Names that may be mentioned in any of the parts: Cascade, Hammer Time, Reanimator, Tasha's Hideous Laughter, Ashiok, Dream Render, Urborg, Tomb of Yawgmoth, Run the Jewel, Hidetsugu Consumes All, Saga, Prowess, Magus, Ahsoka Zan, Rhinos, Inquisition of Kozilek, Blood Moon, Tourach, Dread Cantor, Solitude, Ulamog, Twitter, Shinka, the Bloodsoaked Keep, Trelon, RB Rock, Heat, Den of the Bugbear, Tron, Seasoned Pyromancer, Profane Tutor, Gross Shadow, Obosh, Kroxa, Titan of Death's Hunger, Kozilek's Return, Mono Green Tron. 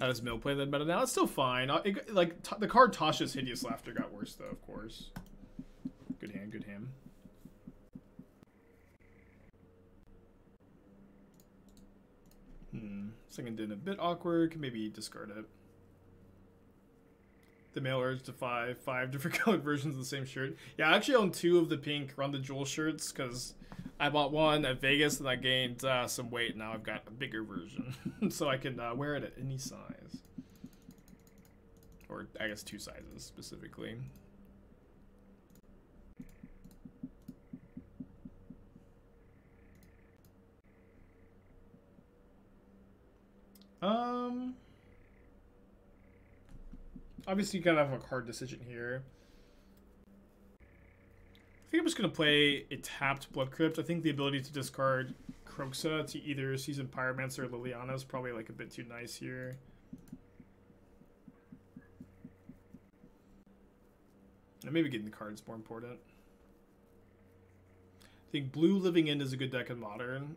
How does Mill play that meta now? It's still fine. The card Tasha's Hideous Laughter got worse, though, of course. Good hand, good hand. Second din a bit awkward. Can maybe discard it. The male urge to five different colored versions of the same shirt. Yeah, I actually own two of the pink Run the Jewel shirts because I bought one at Vegas and I gained some weight. Now I've got a bigger version, so I can wear it at any size, or I guess two sizes specifically. Obviously, you gotta have a hard decision here. I think I'm just gonna play a tapped Blood Crypt. I think the ability to discard Kroxa to either Seasoned Pyromancer or Liliana is probably like a bit too nice here. And maybe getting the cards more important. I think blue Living End is a good deck in Modern.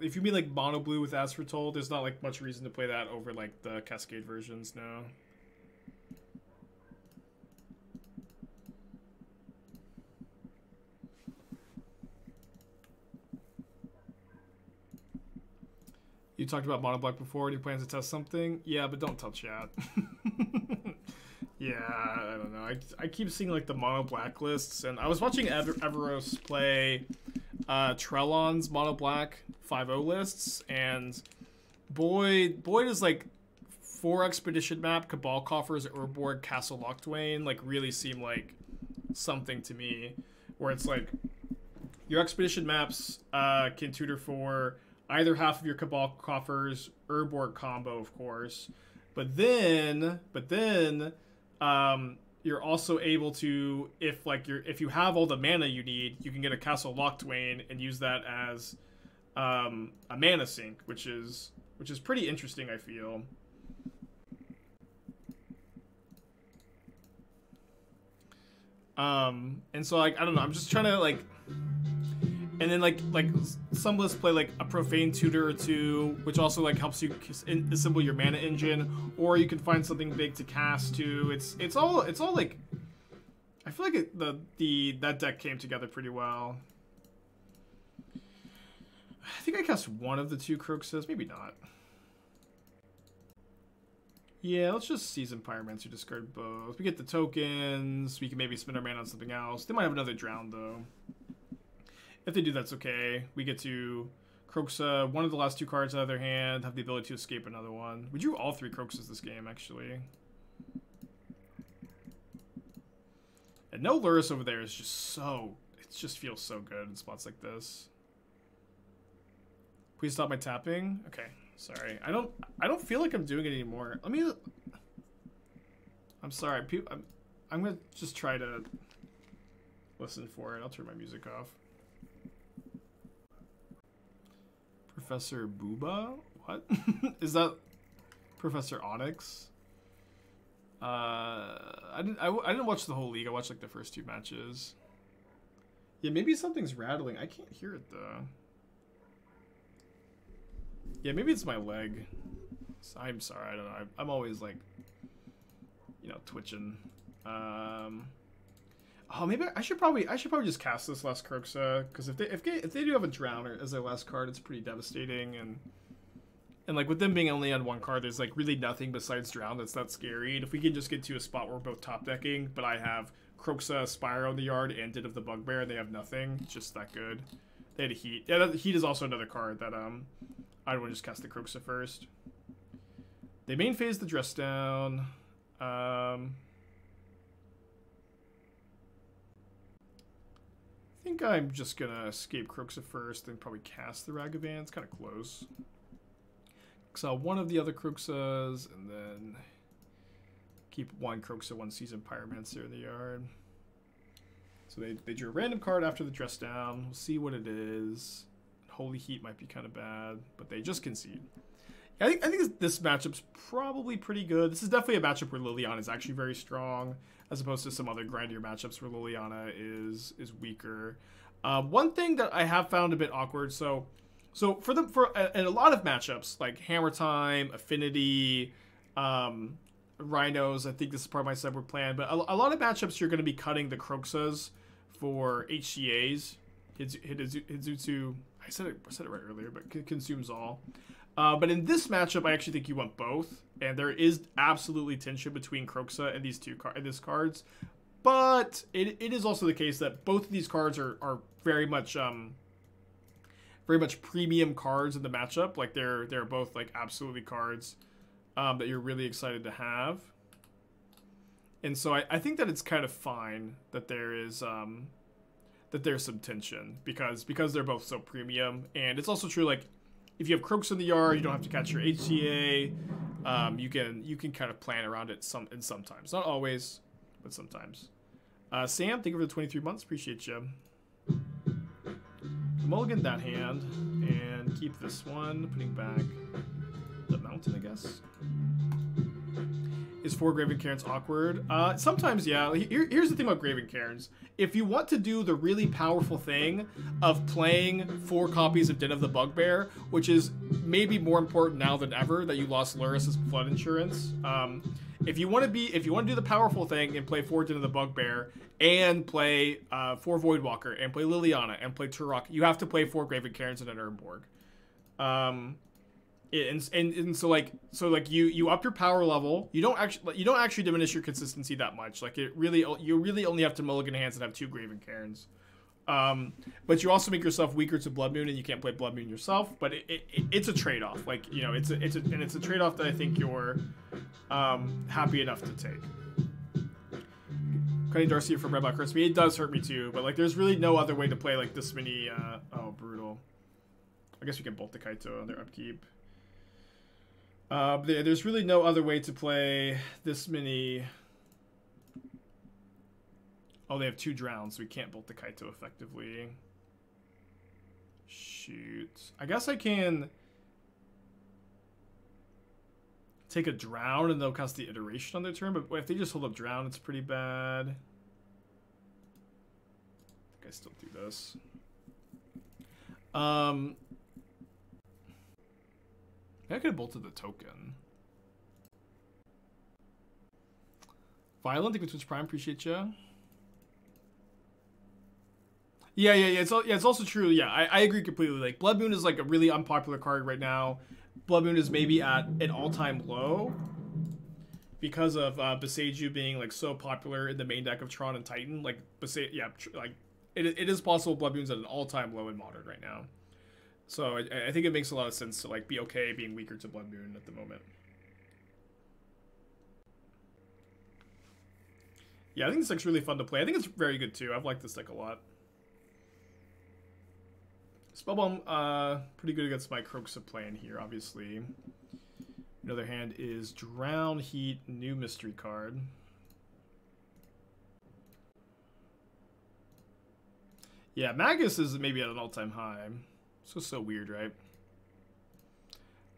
If you mean like mono blue with Asphodel, there's not like much reason to play that over like the Cascade versions now. You talked about monoblack before. Do you plan to test something? Yeah, but don't tell chat. Yeah, I don't know. I keep seeing like the monoblack lists, and I was watching Everos play Trelon's monoblack 5-0 lists, and Boyd is like 4 Expedition Map, Cabal Coffers, Urborg, Castle Lockdwain, like really seem like something to me, where it's like your Expedition Maps can tutor for either half of your Cabal Coffers, Urborg combo, of course, but then you're also able to, if you have all the mana you need, you can get a Castle Lockdwain and use that as a mana sink, which is pretty interesting, I feel. And so like I don't know, I'm just trying to like. And then like some lists play like a Profane Tutor or two, which also like helps you assemble your mana engine, or you can find something big to cast to. It's all like, I feel like that deck came together pretty well. I think I cast one of the two Kroxas, maybe not. Yeah, let's just Seasoned Pyromancer, discard both. We get the tokens. We can maybe spend our mana on something else. They might have another Drown though. If they do, that's okay. We get to Kroxa one of the last two cards out of their hand, have the ability to escape another one. We drew all three Kroxas this game, actually. And no Lurrus over there is just so... It just feels so good in spots like this. Please stop my tapping. Okay, sorry. I don't feel like I'm doing it anymore. Let me... I'm sorry. I'm going to just try to listen for it. I'll turn my music off. Professor Booba? What? Is that Professor Onyx? I didn't watch the whole league. I watched like the first two matches. Yeah, maybe something's rattling. I can't hear it though. Yeah, maybe it's my leg. I'm sorry. I don't know. I'm always like, you know, twitching. Oh, maybe I should probably just cast this last Kroxa, because if they do have a Drowner as their last card, it's pretty devastating, and like with them being only on one card, there's like really nothing besides Drown that's that scary. And if we can just get to a spot where we're both top decking, but I have Kroxa, Spyro in the yard, and Den of the Bugbear, and they have nothing, it's just that good. They had a Heat. Yeah, that Heat is also another card that I'd want to just cast the Kroxa first. They main phase the Dress Down. I think I'm just gonna escape Kroxa first, then probably cast the Ragavan. It's kind of close. So one of the other Kroxas, and then keep one Kroxa, one Seasoned Pyromancer in the yard. So they drew a random card after the Dress Down. We'll see what it is. Holy Heat might be kind of bad, but they just concede. Yeah, I think this matchup's probably pretty good. This is definitely a matchup where Liliana is actually very strong, as opposed to some other grindier matchups where Liliana is weaker. One thing that I have found a bit awkward, so for a lot of matchups like Hammer Time, Affinity, Rhinos. I think this is part of my separate plan. But a lot of matchups, you're going to be cutting the Kroxas for HCAs. Hidetsugu, I said it right earlier, but Consumes All. But in this matchup, I actually think you want both, and there is absolutely tension between Kroxa and these two cards. But it is also the case that both of these cards are very much premium cards in the matchup. Like they're both like absolutely cards that you're really excited to have. And so I think that it's kind of fine that there is that there's some tension because they're both so premium. And it's also true, like, if you have Kroxa in the yard, you don't have to catch your HCA. You can kind of plan around it sometimes. Not always, but sometimes. Sam, thank you for the 23 months. Appreciate you. Mulligan that hand and keep this one. Putting back the mountain, I guess. Is 4 Graven Cairns awkward? Sometimes, yeah. Here's the thing about Graven Cairns. If you want to do the really powerful thing of playing 4 copies of Den of the Bugbear, which is maybe more important now than ever that you lost Lurrus' flood insurance, if you want to do the powerful thing and play 4 Den of the Bugbear and play 4 Voidwalker and play Liliana and play Tourach, you have to play 4 Graven Cairns and an Urborg. And so you up your power level. You don't actually diminish your consistency that much. Like you really only have to mulligan hands and have 2 Graven Cairns. But you also make yourself weaker to Blood Moon, and you can't play Blood Moon yourself. But it's a trade off. Like, you know, it's a trade off that I think you're happy enough to take. Cutting Darcy from Redblock hurts me. It does hurt me too. But like, there's really no other way to play like this many. Oh, brutal. I guess we can bolt the Kaito on their upkeep. There's really no other way to play this many. Oh, they have 2 drowns, so we can't bolt the Kaito effectively. Shoot. I guess I can take a drown and they'll cast the iteration on their turn, but if they just hold up drown, it's pretty bad. I think I still do this. I could have bolted the token. Violent, thank you, Twitch Prime. Appreciate you. Yeah. It's also true. Yeah, I agree completely. Like, Blood Moon is like a really unpopular card right now. Blood Moon is maybe at an all-time low because of Baseju being like so popular in the main deck of Tron and Titan. Like, it is possible Blood Moon's at an all-time low in Modern right now. So I think it makes a lot of sense to like be okay being weaker to Blood Moon at the moment. Yeah, I think this deck's really fun to play. I think it's very good too. I've liked this deck a lot. Spellbomb, pretty good against my Kroxa plan here, obviously. Another hand is Drown, Heat, new mystery card. Yeah, Magus is maybe at an all-time high. So weird, right?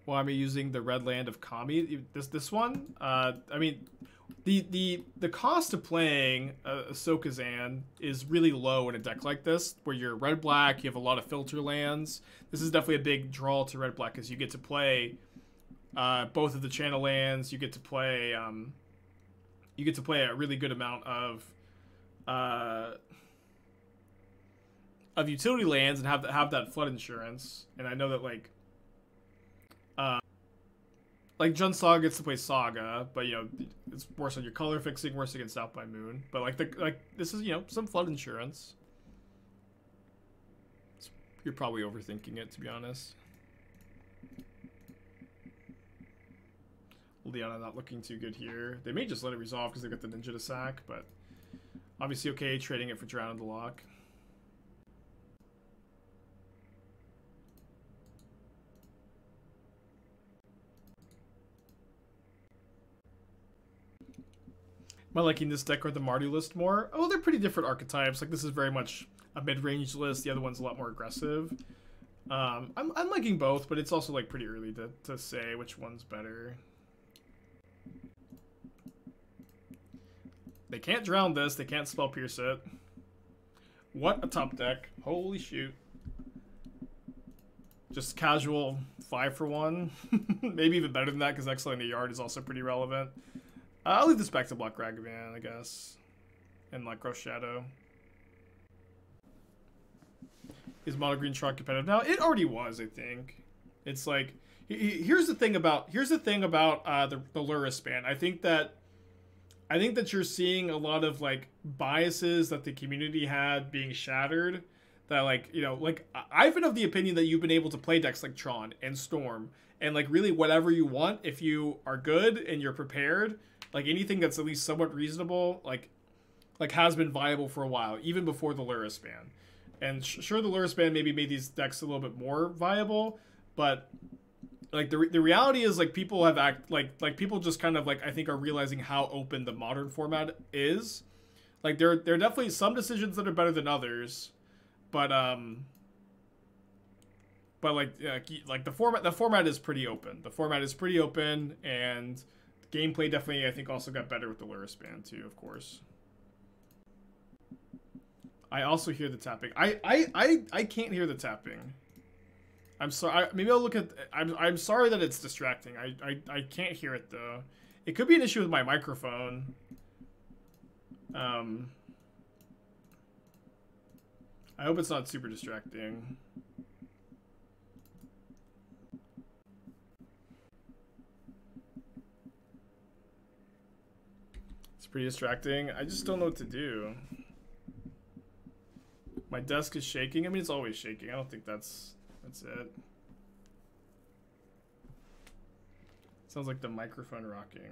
Why am I using the red land of Kami? This one? I mean, the cost of playing Ahsoka Zan is really low in a deck like this, where you're red-black, you have a lot of filter lands. This is definitely a big draw to red-black, because you get to play both of the channel lands. You get to play a really good amount of utility lands and have that flood insurance. And I know that like Jun Saga gets to play Saga, but you know, it's worse on your color fixing, worse against Out by Moon. But like this is, you know, some flood insurance. You're probably overthinking it, to be honest. Liliana not looking too good here. They may just let it resolve because they got the ninja to sack, but obviously okay, trading it for Drown of the Lock. Am I liking this deck or the Mardu list more? Oh, they're pretty different archetypes. Like, this is very much a mid-range list. The other one's a lot more aggressive. I'm liking both, but it's also, like, pretty early to say which one's better. They can't drown this. They can't spell pierce it. What a top deck. Holy shoot. Just casual 5-for-1. Maybe even better than that, because Excellent in the Yard is also pretty relevant. I'll leave this back to Black Ragavan, I guess. And like Gross Shadow. Is Mono Green Tron competitive now? It already was, I think. It's like, here's the thing about the Lurrus ban. I think that you're seeing a lot of like biases that the community had being shattered. That like, you know, like I've been of the opinion that you've been able to play decks like Tron and Storm and like really whatever you want if you are good and you're prepared. Like anything that's at least somewhat reasonable, like has been viable for a while, even before the Lurrus ban. And sure, the Lurrus ban maybe made these decks a little bit more viable, but like the reality is like people have people just kind of like I think are realizing how open the modern format is. Like there are definitely some decisions that are better than others, but like the format is pretty open. The format is pretty open, and gameplay definitely I think also got better with the Lurrus ban too, of course. I also hear the tapping. I can't hear the tapping. I'm sorry. Maybe I'll look at... I'm sorry that it's distracting. I can't hear it, though. It could be an issue with my microphone. I hope it's not super distracting. It's pretty distracting. I just don't know what to do. My desk is shaking. I mean, it's always shaking. I don't think that's it. Sounds like the microphone rocking.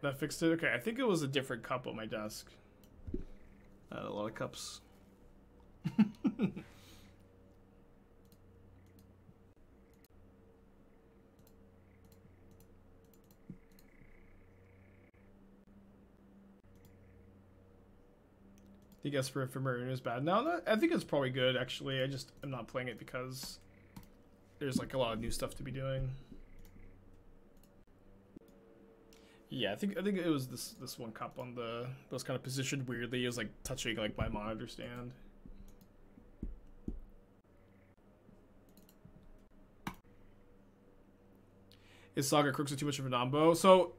That fixed it? Okay, I think it was a different cup on my desk. I had a lot of cups. I guess for Ephemeria is bad. No, I think it's probably good, actually. I just am not playing it because there's like a lot of new stuff to be doing. Yeah, I think it was this one cup on the that was kind of positioned weirdly. It was like touching like my monitor stand. Is Saga Kroxa too much of a nombo? So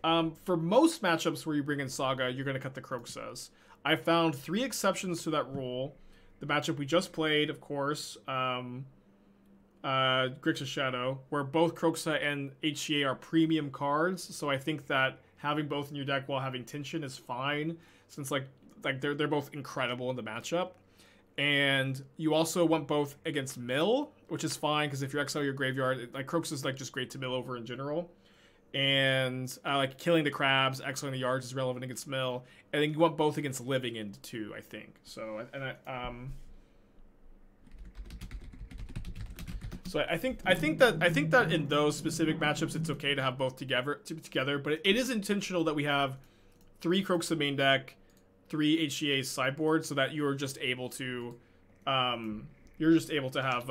for most matchups where you bring in Saga, you're gonna cut the Kroxas. I found 3 exceptions to that rule. The matchup we just played, of course, Grixis Shadow, where both Kroxa and HCA are premium cards. So I think that having both in your deck while having tension is fine, since like they're both incredible in the matchup. And you also want both against Mill, which is fine because if you exile your graveyard, like Kroxa is like just great to Mill over in general. And like killing the crabs, exiling the yards is relevant against Mill, and then you want both against Living End too, I think. So and I think that in those specific matchups, it's okay to have both together. But it is intentional that we have 3 Kroxa main deck, 3 HCA sideboard, so that you're just able to have.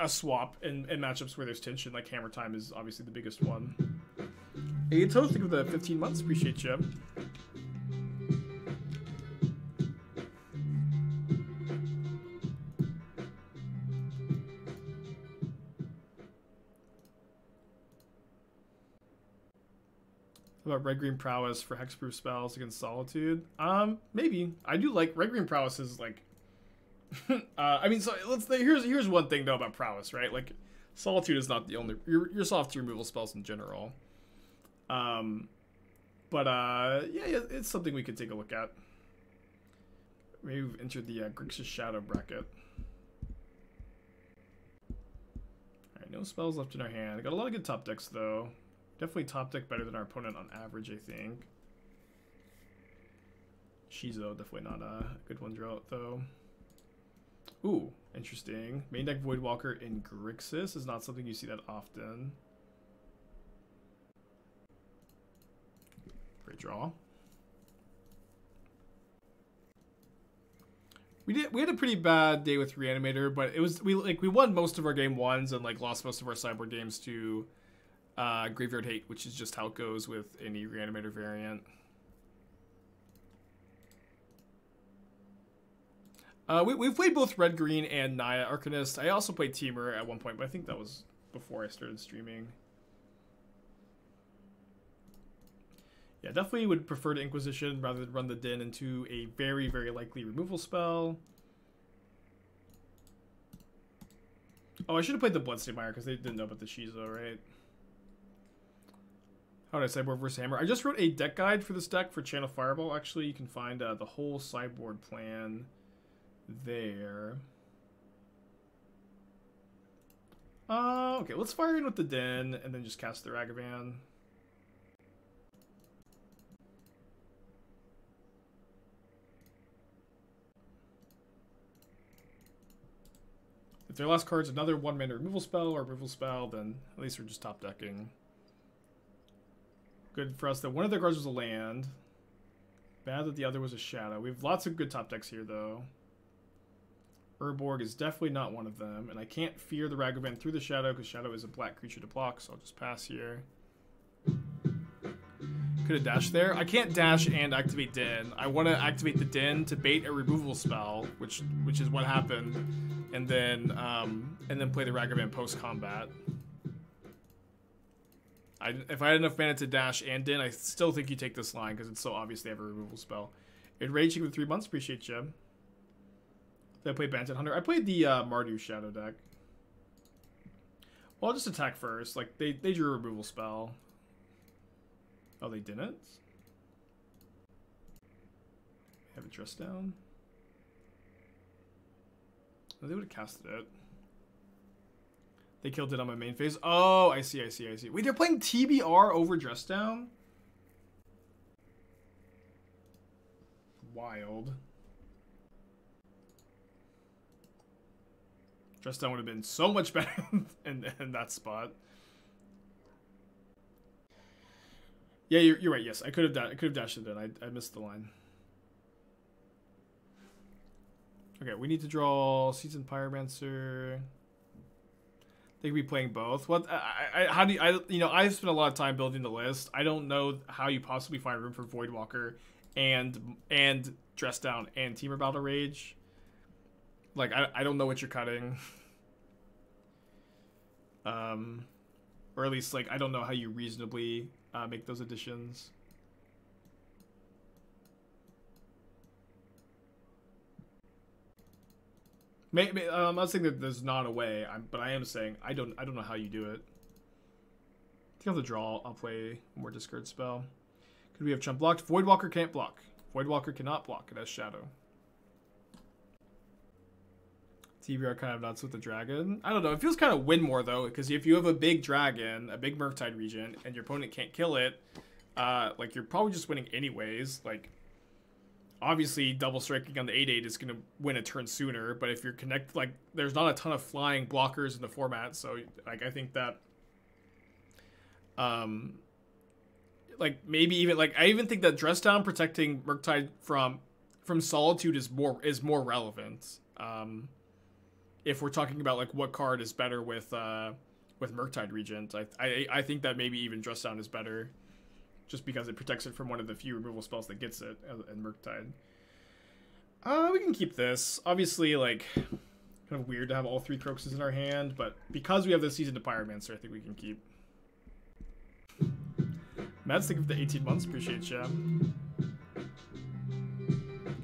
A swap in matchups where there's tension, like Hammer Time is obviously the biggest one. Hey, it's hosting of the 15 months. Appreciate you. How about Red Green Prowess for hexproof spells against Solitude? Maybe. I do like Red Green Prowess is like. I mean, so here's one thing though about Prowess, right? Like, Solitude is not the only your soft removal spells in general. Yeah, it's something we could take a look at. Maybe we've entered the Grixis Shadow bracket. All right, no spells left in our hand. Got a lot of good top decks though. Definitely top deck better than our opponent on average, I think. Shizo definitely not a good one draw though. Ooh, interesting. Main deck Voidwalker in Grixis is not something you see that often. Great draw. We had a pretty bad day with Reanimator, but it was we won most of our game ones and lost most of our sideboard games to Graveyard Hate, which is just how it goes with any Reanimator variant. We've played both Red Green and Naya Arcanist. I also played Temur at one point, but I think that was before I started streaming. Yeah, definitely would prefer to Inquisition rather than run the Din into a very, very likely removal spell. Oh, I should have played the Bloodstained Mire because they didn't know about the Shizo, right? How did I sideboard versus Hammer? I just wrote a deck guide for this deck for Channel Fireball. Actually, you can find the whole sideboard plan there. Okay, let's fire in with the Din and then just cast the Ragavan. If their last card's another one-mana removal spell or removal spell, then at least we're just top decking. Good for us that one of their cards was a land. Bad that the other was a shadow. We have lots of good top decks here, though. Urborg is definitely not one of them, and I can't fear the Ragavan through the shadow because shadow is a black creature to block, so I'll just pass here. Could have dashed there. I can't dash and activate Din. I want to activate the Din to bait a removal spell, which is what happened. And then play the Ragavan post combat. If I had enough mana to dash and Din, I still think you take this line because it's so obvious they have a removal spell. Enraging for 3 months. Appreciate you. Did I play Bandit Hunter? I played the Mardu Shadow deck. Well, I'll just attack first. They drew a removal spell. Oh, they didn't. Have a Dress Down. They would have casted it. They killed it on my main phase. Oh, I see, I see, I see. Wait, they're playing TBR over Dress Down? Wild. Dress Down would have been so much better in that spot. Yeah, you're right. Yes, I could have dashed it in. I missed the line. Okay, we need to draw Seasoned Pyromancer. They could be playing both. What? I've spent a lot of time building the list. I don't know how you possibly find room for Voidwalker and Dress Down and Temur Battle Rage. I don't know what you're cutting. Or at least I don't know how you reasonably make those additions. I'm not saying that there's not a way, but I am saying I don't know how you do it. I think I'll have to draw. I'll play one more discard spell. Could we have chump blocked? Voidwalker can't block. Voidwalker cannot block. It has shadow. TBR kind of nuts with the dragon. I don't know. It feels kind of win more though, because if you have a big dragon, a big Murktide Regent, and your opponent can't kill it, you're probably just winning anyways. Obviously, double striking on the 8/8 is going to win a turn sooner, but if you're connected, there's not a ton of flying blockers in the format, so, I think that, maybe even, I even think that Dress Down protecting Murktide from Solitude is more relevant, if we're talking about, what card is better with Murktide Regent. I think that maybe even Dress Down is better, just because it protects it from one of the few removal spells that gets it, and Murktide. We can keep this. Obviously, kind of weird to have all three Kroxas in our hand, but because we have the Seasoned Pyromancer, I think we can keep. Mads, thank you for the 18 months. Appreciate ya.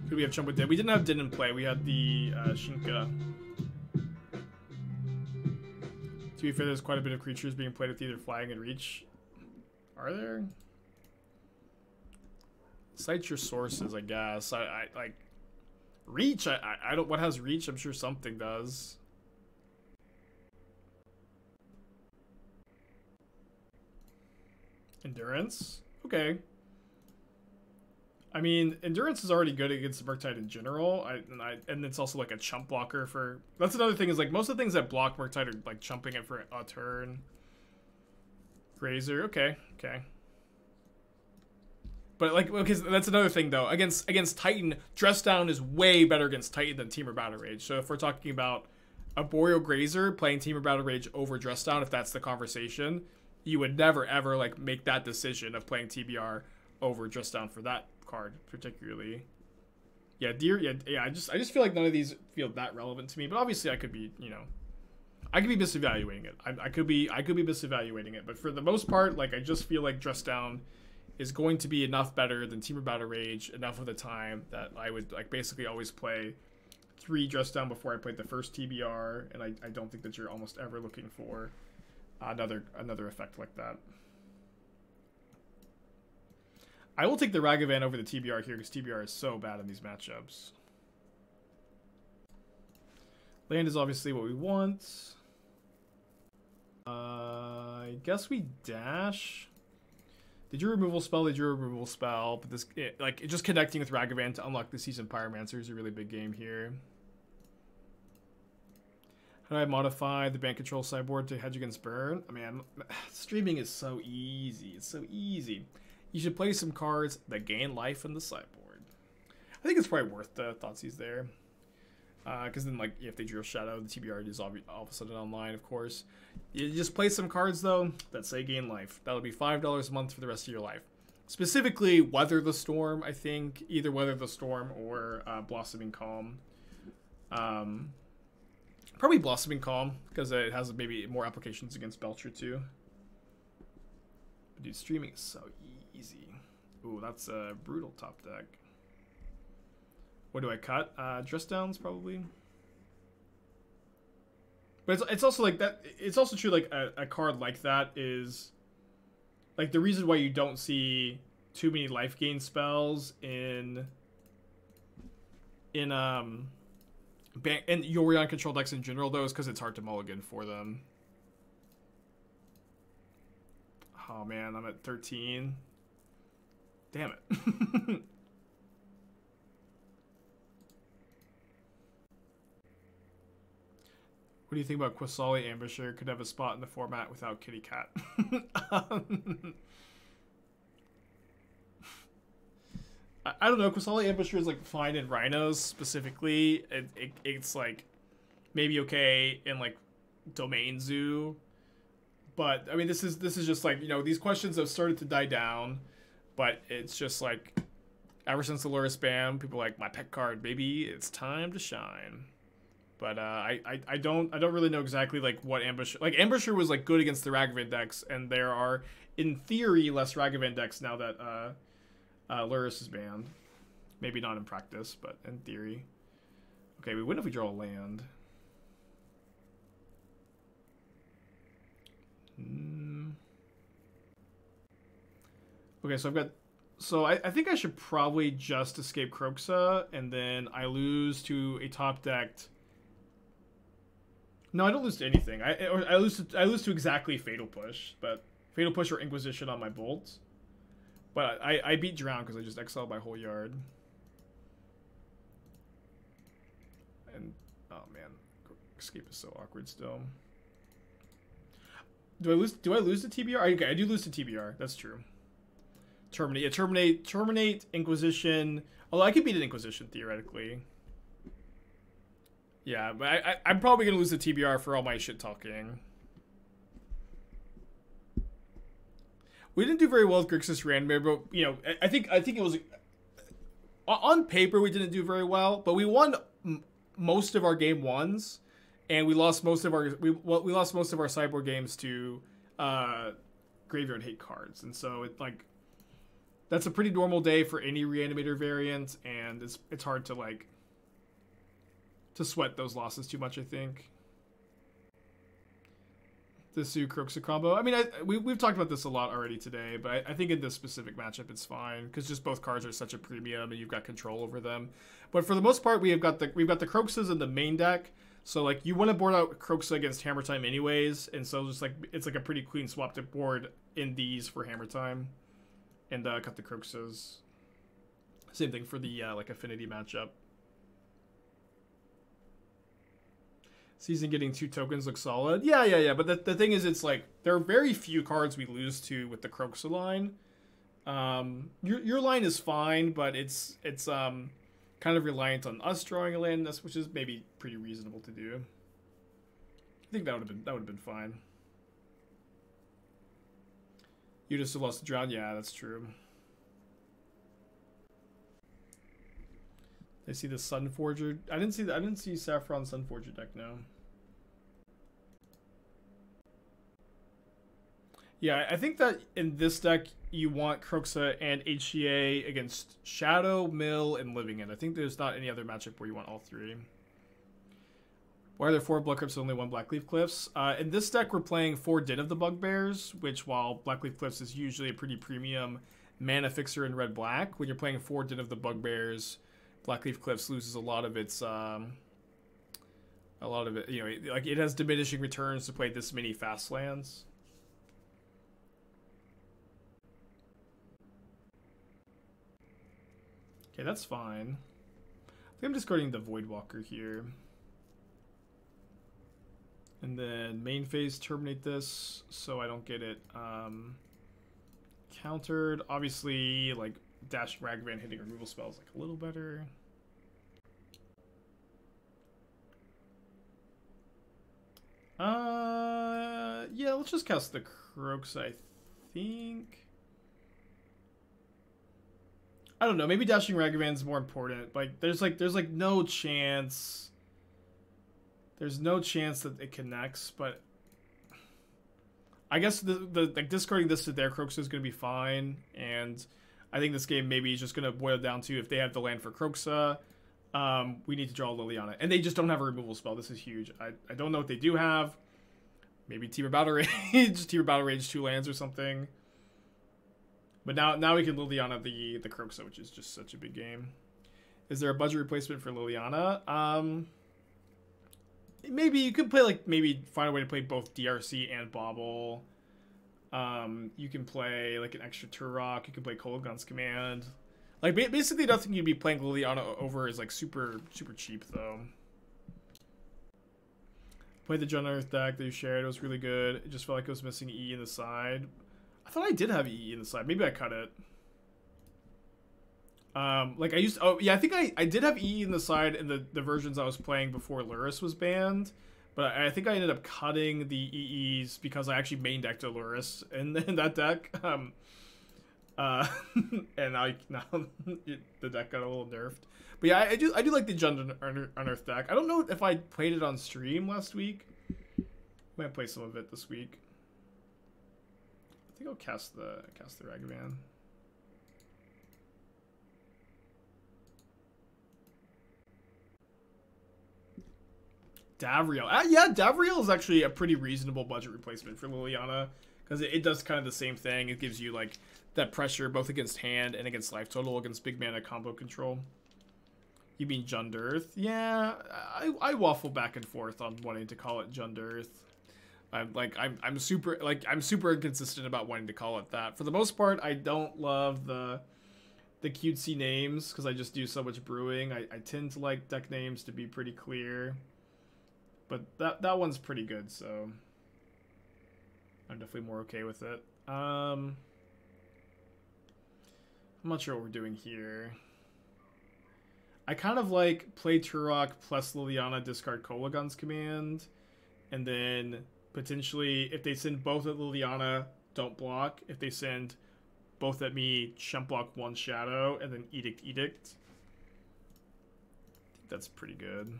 Could we have Chump with Din? We didn't have Din in play. We had the Shinka. To be fair, there's quite a bit of creatures being played with either flying and reach. Are there? Cite your sources, I guess. Reach. I don't. What has reach? I'm sure something does. Endurance. Okay. I mean, endurance is already good against Murktide in general. And it's also a chump blocker for. That's another thing. Is most of the things that block Murktide are chumping it for a turn. Grazer. Okay. But, like, because that's another thing, though. Against Titan, Dress Down is way better against Titan than Teamer Battle Rage. So if we're talking about a Boreal Grazer playing Teamer Battle Rage over Dress Down, if that's the conversation, you would never, ever, like, make that decision of playing TBR over Dress Down for that card, particularly. Yeah, I just feel like none of these feel that relevant to me. But obviously, I could be, you know, I could be misevaluating it. I could be misevaluating it. But for the most part, like, I just feel like Dress Down is going to be enough better than Teamer Battle Rage enough of the time that I would, like, basically always play 3 Dress Down before I played the first TBR, and I don't think that you're almost ever looking for another effect like that. I will take the Ragavan over the TBR here because TBR is so bad in these matchups. Land is obviously what we want. I guess we dash. They drew a removal spell, but this, like, just connecting with Ragavan to unlock the Seasoned Pyromancer is a really big game here. How do I modify the Bank Control sideboard to hedge against burn? I mean, streaming is so easy. It's so easy. You should play some cards that gain life in the sideboard. I think it's probably worth the Thoughtseize there. Because then, like, if they drill Shadow, the TBR is all of a sudden online, of course. You just play some cards, though, that say gain life. That'll be $5 a month for the rest of your life. Specifically, Weather the Storm, I think. Either Weather the Storm or Blossoming Calm. Probably Blossoming Calm, because it has maybe more applications against Belcher, too. But, dude, streaming is so easy. Ooh, that's a brutal top deck. What do I cut? Dress Downs, probably. But it's also like that. It's also true, like, a card like that is, like, the reason why you don't see too many life gain spells in Yorion control decks in general, though, is because it's hard to mulligan for them. Oh man, I'm at 13. Damn it. What do you think about Quasali Ambusher? Could have a spot in the format without Kitty Cat. I don't know. Quasali Ambusher is, like, fine in Rhinos specifically. It's like maybe okay in, like, Domain Zoo, but I mean this is just, like, you know, these questions have started to die down, but it's just like ever since the Lurrus ban, people are like, my pet card, baby, it's time to shine. But I don't really know exactly, like, what Ambusher... Like, Ambusher was, like, good against the Ragavan decks, and there are, in theory, less Ragavan decks now that Lurrus is banned. Maybe not in practice, but in theory. Okay, we win if we draw a land. Okay, so I've got... So I think I should probably just escape Kroxa, and then I lose to a top-decked... No, I don't lose to anything. I lose to exactly Fatal Push, but Fatal Push or Inquisition on my bolt. But I beat Drown because I just exiled my whole yard. And oh man, escape is so awkward still. Do I lose to TBR? Okay, I do lose to TBR. That's true. Terminate. Yeah, terminate Inquisition. Although I could beat an Inquisition theoretically. Yeah, but I'm probably going to lose the TBR for all my shit-talking. We didn't do very well with Grixis Reanimator, but, you know, I think it was... On paper, we didn't do very well, but we won most of our game ones, and we lost most of our... We lost most of our sideboard games to Graveyard Hate cards, and so it, like... That's a pretty normal day for any Reanimator variant, and it's hard to, like... to sweat those losses too much, I think. This Zoo Kroxa combo. I mean, we've talked about this a lot already today, but I think in this specific matchup it's fine because just both cards are such a premium and you've got control over them. But for the most part, we've got the Kroxas in the main deck, so, like, you want to board out Kroxa against Hammer Time anyways, and so just, like, it's like a pretty clean swap to board in these for Hammer Time, and cut the Kroxas. Same thing for the like affinity matchup. Season getting 2 tokens looks solid. Yeah. But the thing is, it's like there are very few cards we lose to with the Kroxa line. Your line is fine, but it's kind of reliant on us drawing a land, which is maybe pretty reasonable to do. I think that would have been fine. You just lost the Drown. Yeah, that's true. I see the Sunforger. I didn't see Saffron Sunforger deck now. Yeah, I think that in this deck you want Kroxa and HCA against Shadow, Mill, and Living End. I think there's not any other matchup where you want all three. Why are there 4 Blood Crypts and only 1 Blackleaf Cliffs? In this deck we're playing 4 Den of the Bugbears, which while Blackleaf Cliffs is usually a pretty premium mana fixer in red-black, when you're playing 4 Den of the Bugbears, Blackleaf Cliffs loses a lot of it, you know, like it has diminishing returns to play this many fast lands. Okay, that's fine. I think I'm discarding the Voidwalker here. And then main phase terminate this so I don't get it countered. Obviously, like dash Ragavan hitting removal spells like a little better. Yeah, let's just cast the Kroxa, I think. I don't know, maybe dashing Ragavan's more important. Like there's like no chance. There's no chance that it connects, but I guess the like discarding this to their Kroxa is gonna be fine, and I think this game maybe is just gonna boil down to if they have the land for Kroxa, we need to draw Liliana. And they just don't have a removal spell. This is huge. I don't know what they do have. Maybe Tiber Battle Rage, Tiber Battle Rage 2 lands or something. But now we can Liliana the Kroxa, which is just such a big game. Is there a budget replacement for Liliana? Maybe you could play maybe find a way to play both DRC and Bobble. You can play like an extra Tourach. You can play Kolaghan's Command. Like basically nothing you'd be playing Liliana over is like super cheap though. Played the John Earth deck that you shared. It was really good. It just felt like it was missing E in the side. I thought I did have EE in the side. Maybe I cut it. Oh yeah, I think I did have EE in the side in the versions I was playing before Lurrus was banned. But I think I ended up cutting the EEs because I actually main decked a Lurrus in that deck. And now the deck got a little nerfed. But yeah, I do like the Jund Unearth deck. I don't know if I played it on stream last week. Might play some of it this week. I think I'll cast the Ragavan. Davriel. Yeah, Davriel is actually a pretty reasonable budget replacement for Liliana because it does kind of the same thing. It gives you like that pressure both against hand and against life total against big mana combo control. You mean Jund Earth? Yeah, I waffle back and forth on wanting to call it Jund Earth. I'm super inconsistent about wanting to call it that. For the most part, I don't love the cutesy names because I just do so much brewing. I tend to like deck names to be pretty clear, but that one's pretty good, so I'm definitely more okay with it. I'm not sure what we're doing here. I kind of like play Tourach plus Liliana, discard Kolaghan's Command, and then potentially, if they send both at Liliana, don't block. If they send both at me, chump block one shadow, and then Edict. I think that's pretty good.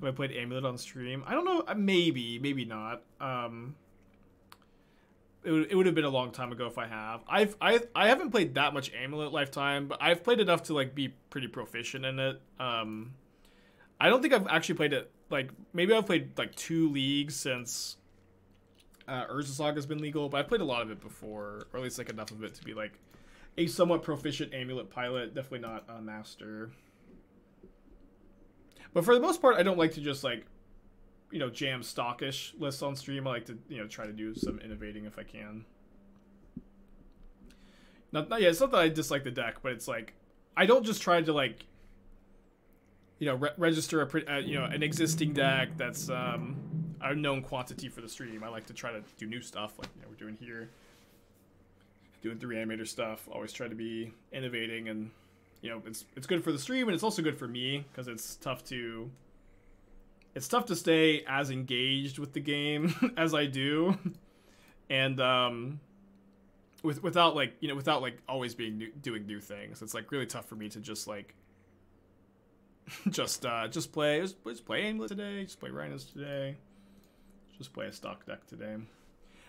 Have I played Amulet on stream? I don't know. Maybe not. It would have been a long time ago if I have. I haven't played that much Amulet lifetime, but I've played enough to like be pretty proficient in it. I don't think I've actually played it. Like, maybe I've played, like, 2 leagues since Urza Saga's been legal, but I've played a lot of it before, or at least, like, enough of it to be, like, a somewhat proficient Amulet pilot, definitely not a master. But for the most part, I don't like to just, like, you know, jam stockish lists on stream. I like to, you know, try to do some innovating if I can. Yeah, it's not that I dislike the deck, but it's, like, I don't just try to, like, you know, register an existing deck that's a known quantity for the stream. I like to try to do new stuff like, you know, we're doing here. doing the Reanimator stuff. Always try to be innovating, and you know, it's good for the stream, and it's also good for me because it's tough to stay as engaged with the game as I do, and without like, you know, without like always being doing new things. It's like really tough for me to just like just play Aimlet today, just play Rhinos today, just play a stock deck today.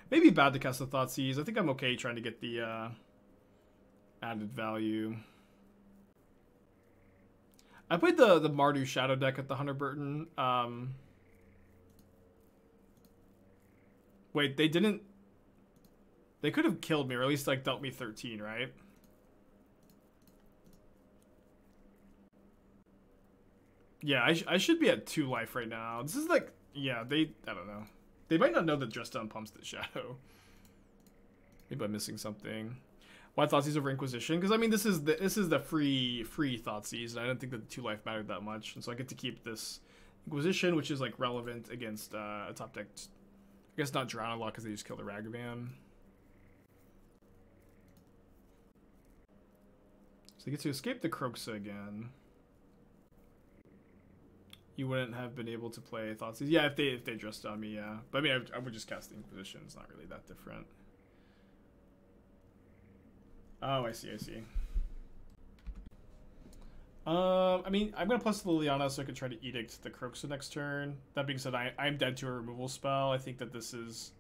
Maybe bad to cast the Thoughtseize. I think I'm okay trying to get the added value. I played the Mardu Shadow deck at the Hunter Burton. Wait, they didn't... They could have killed me, or at least like dealt me 13, right? Yeah, I should be at 2 life right now. This is like... Yeah, they... I don't know. They might not know that Dress Down pumps the Shadow. Maybe I'm missing something. Why Thoughtseize over Inquisition? Because I mean, this is the free Thoughtseize, and I didn't think that the 2 life mattered that much, and so I get to keep this Inquisition, which is like relevant against a top deck. I guess not Drown a lot because they just kill the Ragavan. So they get to escape the Kroxa again. You wouldn't have been able to play Thoughtseize. Yeah, if they dressed on me, yeah. But I mean, I would just cast the Inquisition. It's not really that different. Oh, I see. I mean, I'm going to plus Liliana so I can try to Edict the Kroxa next turn. That being said, I'm dead to a removal spell. I think that this is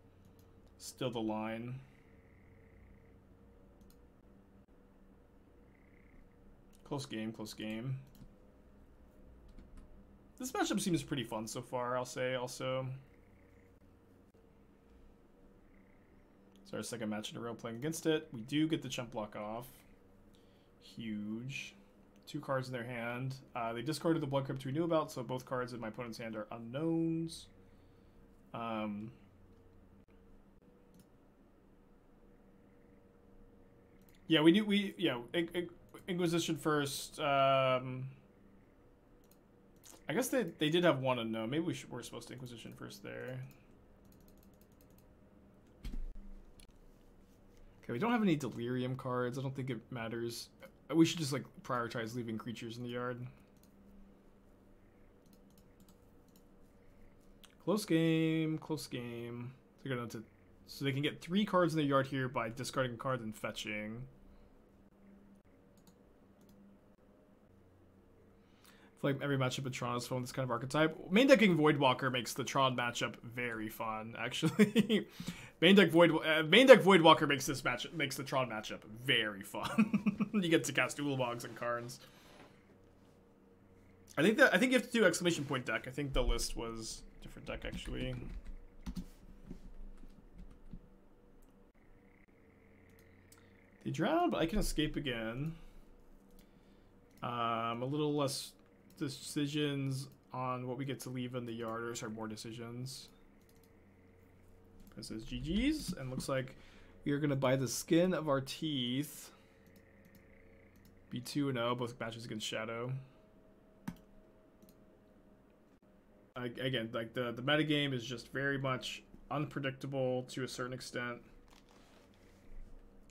still the line. Close game. This matchup seems pretty fun so far, I'll say, also. It's our second match in a row playing against it. We do get the chump block off. Huge. 2 cards in their hand. They discarded the Blood Crypt we knew about, so both cards in my opponent's hand are unknowns. Yeah, Inquisition first. I guess they did have one unknown. Maybe we're supposed to Inquisition first there. Okay, we don't have any Delirium cards. I don't think it matters. We should just like prioritize leaving creatures in the yard. Close game. They're gonna have to, so they can get 3 cards in the yard here by discarding a card and fetching. Like every matchup with Tron is fun with this kind of archetype. Main decking Voidwalker makes the Tron matchup very fun, actually. main deck Voidwalker makes the Tron matchup very fun. You get to cast Ulamog's and Karns. I think you have to do exclamation point deck. I think the list was different deck actually. They drown, but I can escape again. A little less decisions on what we get to leave in the yard, or sorry, more decisions. This is GG's, and looks like we are going to buy the skin of our teeth. Be 2-0, both matches against Shadow. Again, like the metagame is just very much unpredictable to a certain extent.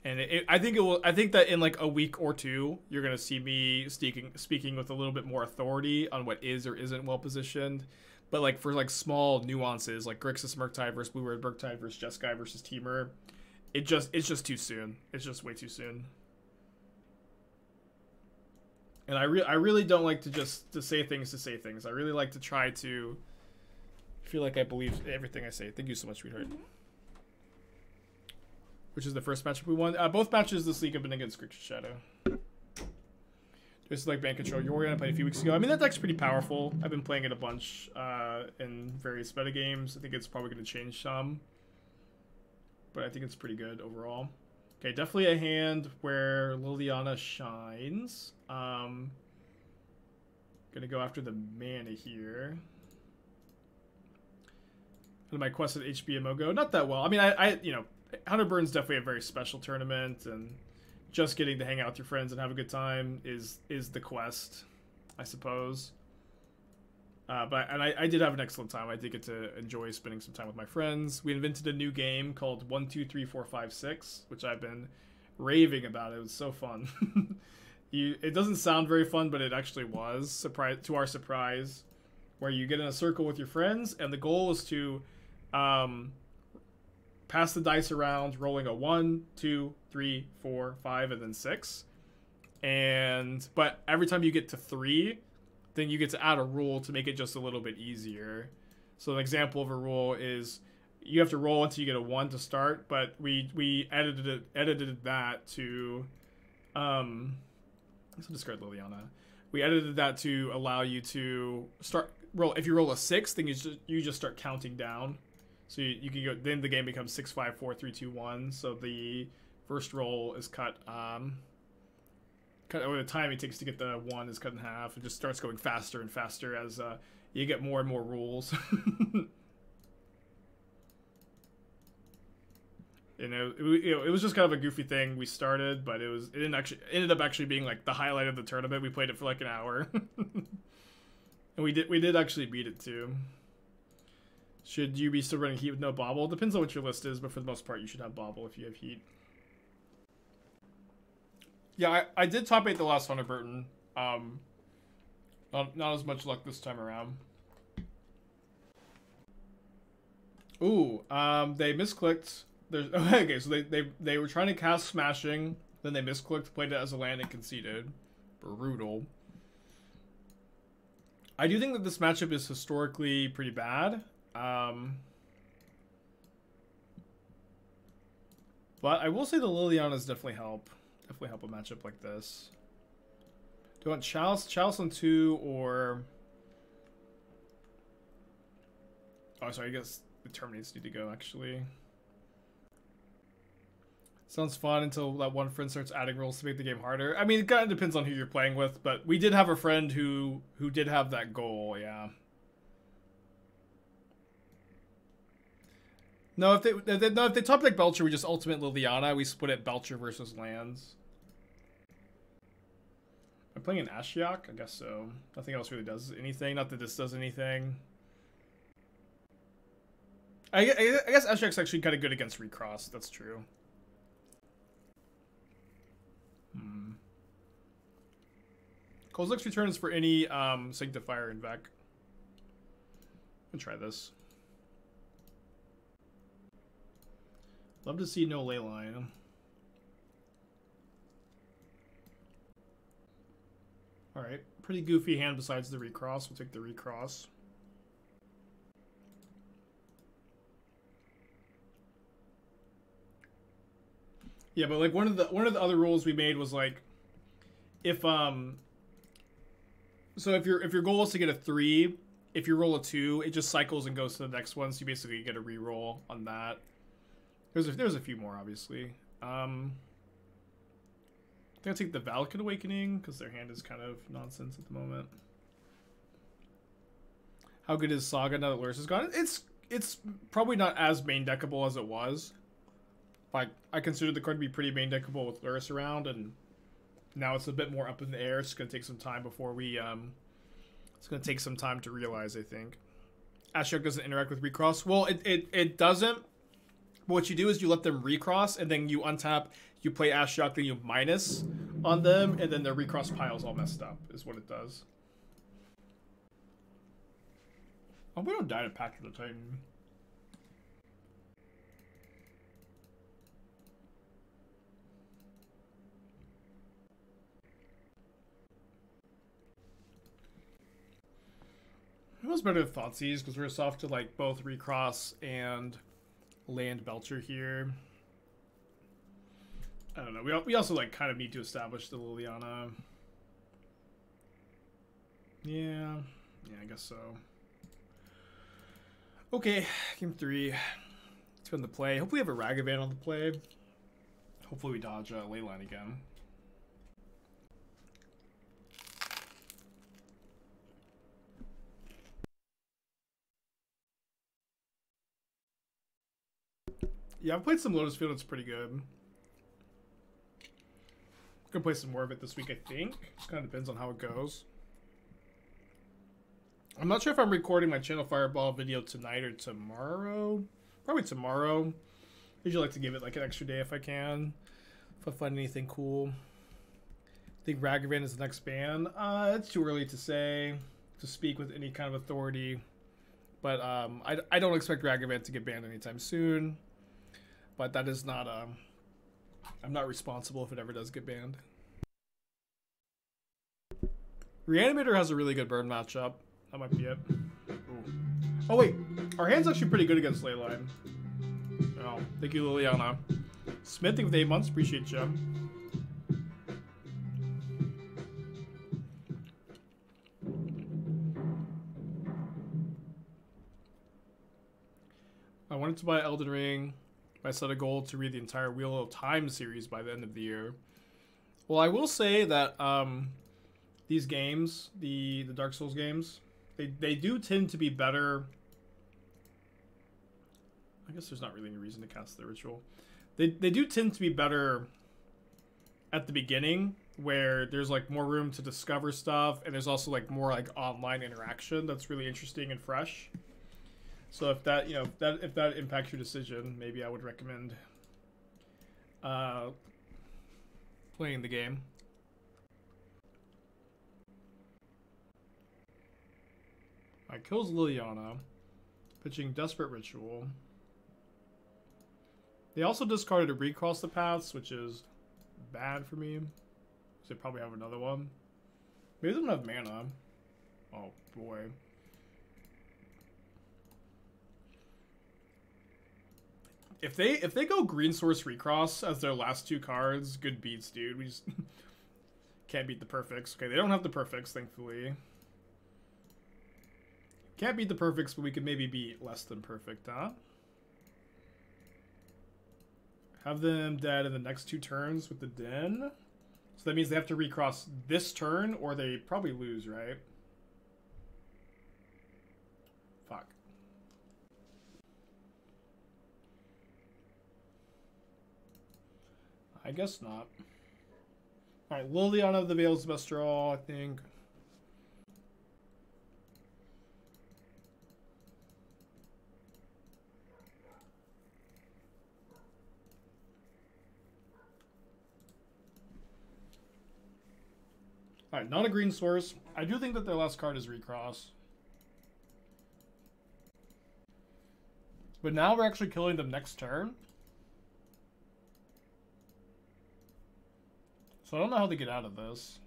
And I think that in like a week or 2, you're gonna see me speaking with a little bit more authority on what is or isn't well positioned. But like for like small nuances, like Grixis Murktide versus Blue Red Murktide versus Jeskai versus Temur, it's just too soon. It's just way too soon. And I really don't like to just say things. I really like to try to feel like I believe everything I say. Thank you so much, sweetheart. Which is the first matchup we won. Both matches this league have been against Grixis Shadow. Just like Band Control Yorion I played a few weeks ago. I mean, that deck's pretty powerful. I've been playing it a bunch in various metagames. I think it's probably going to change some. But I think it's pretty good overall. Okay, definitely a hand where Liliana shines. Going to go after the mana here. And my quest at HBMO go not that well. I mean, you know... Hunter Burn's definitely a very special tournament, and just getting to hang out with your friends and have a good time is the quest, I suppose. But I did have an excellent time. I did get to enjoy spending some time with my friends. We invented a new game called 1, 2, 3, 4, 5, 6, which I've been raving about it. It was so fun. It doesn't sound very fun, but it actually was, to our surprise, where you get in a circle with your friends, and the goal is to pass the dice around, rolling a 1, 2, 3, 4, 5, and then 6. But every time you get to 3, then you get to add a rule to make it just a little bit easier. So an example of a rule is you have to roll until you get a 1 to start, but we edited that to... let's discard Liliana. We edited that to allow you to start roll. If you roll a 6, then you just start counting down. So you can go. Then the game becomes 6, 5, 4, 3, 2, 1. So the first roll is cut. Or the time it takes to get the 1 is cut in half. It just starts going faster and faster as you get more and more rules. It was just kind of a goofy thing we started, but it ended up actually being like the highlight of the tournament. We played it for like an hour, and we did actually beat it too. Should you be still running Heat with no Bobble? Depends on what your list is, but for the most part, you should have Bobble if you have Heat. Yeah, I did top 8 the last one at Burton. Not as much luck this time around. Ooh, they misclicked. Okay, so they were trying to cast Smashing, then they misclicked, played it as a land, and conceded. Brutal. I do think that this matchup is historically pretty bad. But I will say the Lilianas definitely help. Definitely help a matchup like this. Do you want Chalice on 2 or... Oh, sorry, I guess the Terminates need to go, actually. Sounds fun until that one friend starts adding rules to make the game harder. I mean, it kind of depends on who you're playing with, but we did have a friend who did have that goal, yeah. No, if they top deck Belcher, we just ultimate Liliana. We split it Belcher versus lands. Am I playing an Ashiok? I guess so. Nothing else really does anything. Not that this does anything. I guess Ashiok's actually kind of good against Recross. That's true. Kozilek's Return is for any Sanctifier in Vec. I'll try this. Love to see no Ley Line. Alright, pretty goofy hand besides the Recross. We'll take the Recross. Yeah, but like one of the other rules we made was like if your goal is to get a 3, if you roll a 2, it just cycles and goes to the next one, so you basically get a reroll on that. There's a few more, obviously. I think I'll take the Valakut Awakening, because their hand is kind of nonsense at the moment. How good is Saga now that Lurrus is gone? It's probably not as main deckable as it was. Like, I considered the card to be pretty main deckable with Lurrus around, and now it's a bit more up in the air. It's gonna take some time before we it's gonna take some time to realize, I think. Ashiok doesn't interact with Recross. Well, it doesn't. But what you do is you let them Recross, and then you untap, you play Ashiok, then you minus on them, and then the Recross pile's all messed up, is what it does. Oh, we don't die to Pact of the Titan. It was better with Thoughtseize because we're soft to like both Recross and land Belcher here. I don't know. We also like kind of need to establish the Liliana. Yeah, I guess so. Okay, game 3. It's been the play. Hopefully we have a Ragavan on the play. Hopefully we dodge Leyline again. Yeah, I've played some Lotus Field. It's pretty good. I'm gonna play some more of it this week, I think. Just kind of depends on how it goes. I'm not sure if I'm recording my Channel Fireball video tonight or tomorrow. Probably tomorrow. I usually like to give it like an extra day if I can. If I find anything cool. I think Ragavan is the next ban. It's too early to say, to speak with any kind of authority. But I don't expect Ragavan to get banned anytime soon. But that is not... I'm not responsible if it ever does get banned. Reanimator has a really good burn matchup. That might be it. Ooh. Oh, wait. Our hand's actually pretty good against Leyline. Oh, thank you, Liliana. Smithing with 8 months. Appreciate you. I wanted to buy Elden Ring. I set a goal to read the entire Wheel of Time series by the end of the year. Well, I will say that these games, the Dark Souls games, they do tend to be better. I guess there's not really any reason to cast the ritual. They do tend to be better at the beginning, where there's like more room to discover stuff, and there's also like more like online interaction that's really interesting and fresh. So if that, you know, if that impacts your decision, maybe I would recommend playing the game. Alright, kills Liliana. Pitching Desperate Ritual. They also discarded a Recross the Paths, which is bad for me. They probably have another one. Maybe they don't have mana. Oh boy. If they go Green Source Recross as their last two cards, good beats, dude. We just can't beat the Perfects. Okay, they don't have the Perfects, thankfully. Can't beat the Perfects, but we could maybe beat less than perfect, huh? Have them dead in the next two turns with the Den. So that means they have to recross this turn, or they probably lose, right? Fuck. I guess not. Alright, Liliana of the Veil is the best draw, I think. Alright, not a green source. I do think that their last card is Recross. But now we're actually killing them next turn. So I don't know how they get out of this.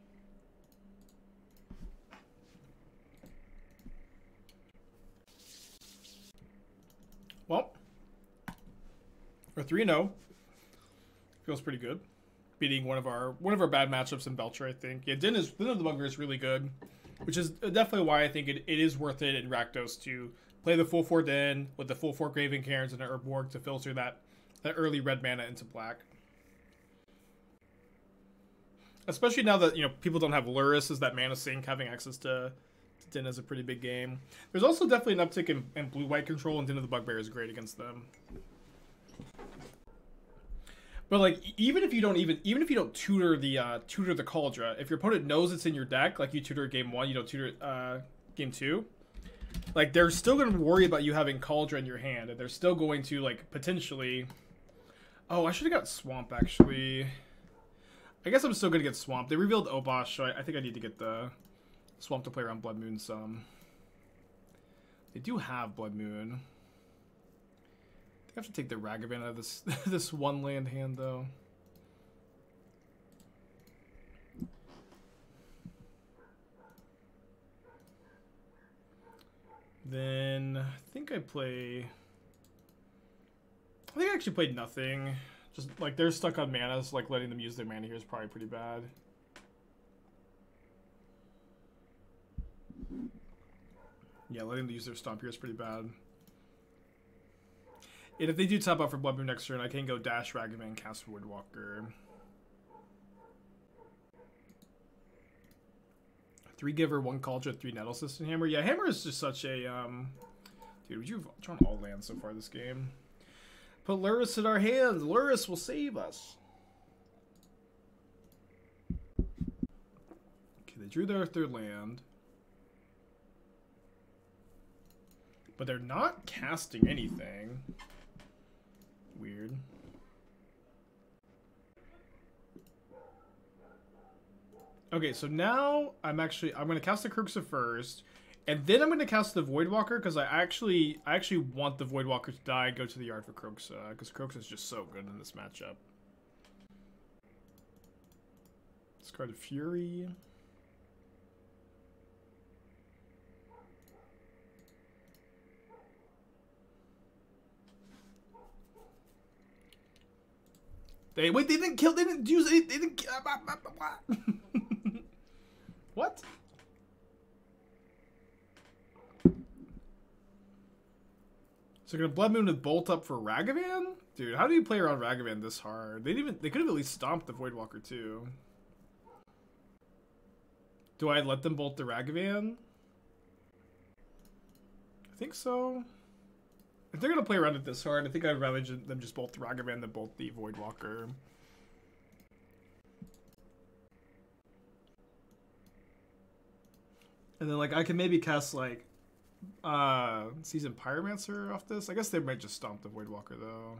Well, we're 3-0. Feels pretty good. Beating one of our bad matchups in Belcher, I think. Yeah, Den of the Bugbear is really good, which is definitely why I think it is worth it in Rakdos to play the full 4 Den with the full 4 Graven Cairns and an Urborg to filter that early red mana into black. Especially now that, you know, people don't have Lurrus as that mana sink, having access to Den is a pretty big game. There's also definitely an uptick in blue-white control, and Den of the Bugbear is great against them. But like, even if you don't tutor the Cauldra, if your opponent knows it's in your deck, like you tutor game 1, you don't tutor game 2, like they're still going to worry about you having Cauldra in your hand, and they're still going to like potentially. Oh, I should have got Swamp actually. I guess I'm still going to get Swamp. They revealed Obosh, so I think I need to get the Swamp to play around Blood Moon some. They do have Blood Moon. I think I have to take the Ragavan out of this, this one land hand, though. Then, I think I actually played nothing. Just, like, they're stuck on mana, so, like, letting them use their mana here is probably pretty bad. Yeah, letting them use their Stomp here is pretty bad. And if they do top up for Blood Moon next turn, I can go dash Ragavan, cast Voidwalker. 3 Giver, 1 Cauldron, 3 Nettle System Hammer. Yeah, Hammer is just such a, Dude, would you have drawn all lands so far this game? Put Lurrus in our hands. Lurrus will save us. Okay, they drew their third land. But they're not casting anything. Weird. Okay, so now I'm going to cast the Kroxa first, and then I'm going to cast the Voidwalker, because I actually want the Voidwalker to die and go to the yard for Kroxa, because Kroxa is just so good in this matchup. Discard the Fury. Wait, they didn't kill, they didn't use it, they didn't kill. What? So gonna Blood Moon with Bolt up for Ragavan? Dude, how do you play around Ragavan this hard? They could have at least stomped the Voidwalker too. Do I let them bolt the Ragavan? I think so. If they're going to play around it this hard, I think I'd rather them just bolt the Ragavan than bolt the Voidwalker. And then, like, I can maybe cast, like, Seasoned Pyromancer off this. I guess they might just stomp the Voidwalker, though.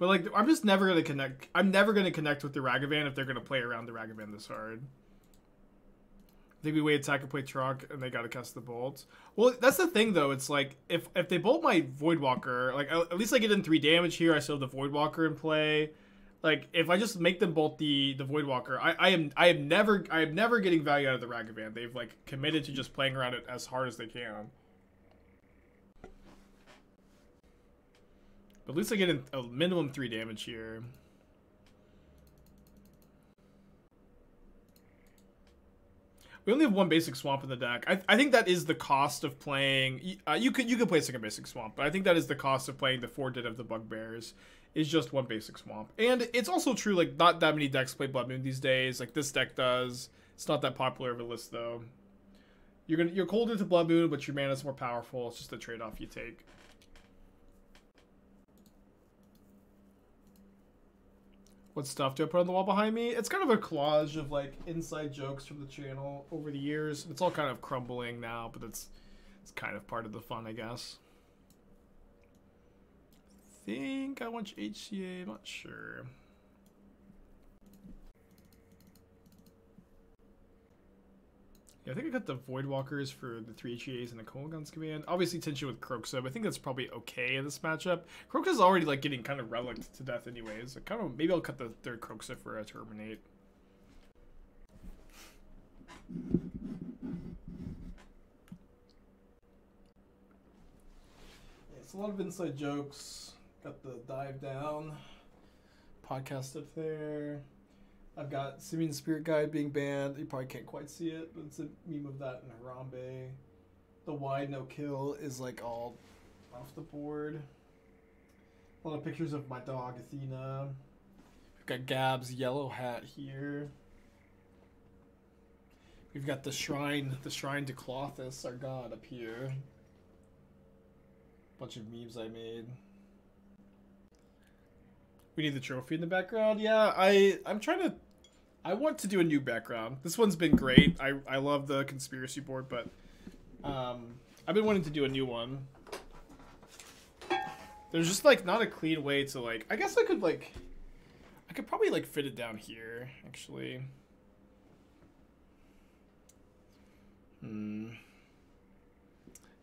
But, like, I'm just never going to connect. I'm never going to connect with the Ragavan if they're going to play around the Ragavan this hard. I think we wait attack and play Tourach, and they gotta cast the bolts. Well, that's the thing, though. It's like, if they bolt my Voidwalker, like, at least I get in 3 damage here. I still have the Voidwalker in play. Like, if I just make them bolt the Voidwalker, I am never getting value out of the Ragavan. They've, like, committed to just playing around it as hard as they can. But at least I get in a minimum 3 damage here. We only have 1 basic swamp in the deck. I think that is the cost of playing. You could play second basic swamp, but I think that is the cost of playing the 4 Den of the Bugbears. Is just 1 basic swamp, and it's also true. Like, not that many decks play Blood Moon these days. Like, this deck does. It's not that popular of a list though. You're colder to Blood Moon, but your mana is more powerful. It's just a trade off you take. What stuff do I put on the wall behind me? It's kind of a collage of, like, inside jokes from the channel over the years. It's all kind of crumbling now, but it's kind of part of the fun, I guess. I think I want HCA, I'm not sure. Yeah, I think I got the Voidwalkers for the 3 HCAs and the Kolaghan's Command. Obviously tension with Kroxa, but I think that's probably okay in this matchup. Kroxa's already, like, getting kind of relicked to death anyways. Like, maybe I'll cut the 3rd Kroxa for a Terminate. Yeah, it's a lot of inside jokes. Got the Dive Down podcast up there. I've got Simeon's Spirit Guide being banned. You probably can't quite see it, but it's a meme of that in Harambe. The wide no kill is, like, all off the board. A lot of pictures of my dog Athena. We've got Gab's yellow hat here. We've got the shrine to Clothis, our god, up here. Bunch of memes I made. We need the trophy in the background. Yeah, I'm trying to... I want to do a new background. This one's been great. I love the conspiracy board, but... I've been wanting to do a new one. There's just, like, not a clean way to, like... I guess I could, like... I could probably, like, fit it down here, actually.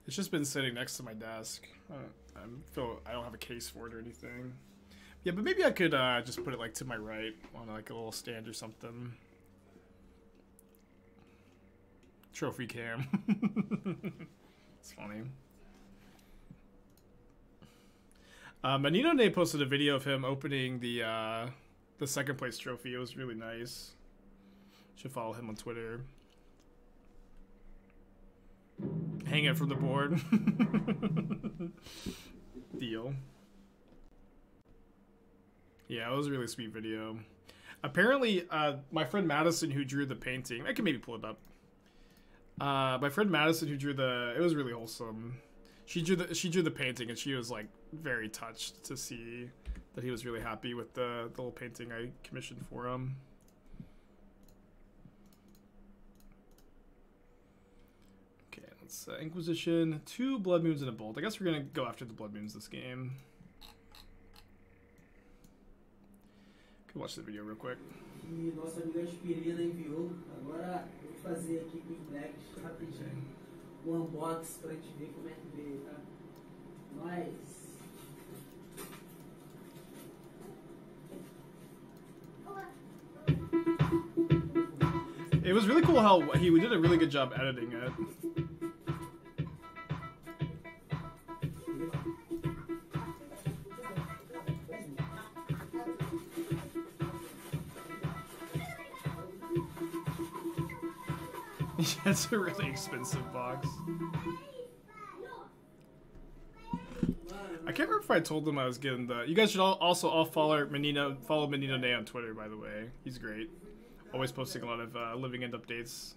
It's just been sitting next to my desk. I don't have a case for it or anything. Yeah, but maybe I could just put it, like, to my right on, like, a little stand or something. Trophy cam. It's funny. Manino Ne posted a video of him opening the 2nd place trophy. It was really nice. Should follow him on Twitter. Hang it from the board. Deal. Yeah, it was a really sweet video. Apparently, my friend Madison, who drew the painting... I can maybe pull it up. My friend Madison, who drew the... It was really wholesome. She drew the painting, and she was, like, very touched to see that he was really happy with the little painting I commissioned for him. Okay, let's... Inquisition, 2 Blood Moons and a Bolt. I guess we're going to go after the Blood Moons this game. watch the video real quick. E nossa amiga Espirina enviou. Agora vou fazer aqui com os blacks rapidinho um unbox pra gente ver como é que veio, tá? Nós. It was really cool how he did a really good job editing it. That's a really expensive box. I can't remember if I told them I was getting the... You guys should all follow Menino Day on Twitter, by the way. He's great. Always posting a lot of Living End updates.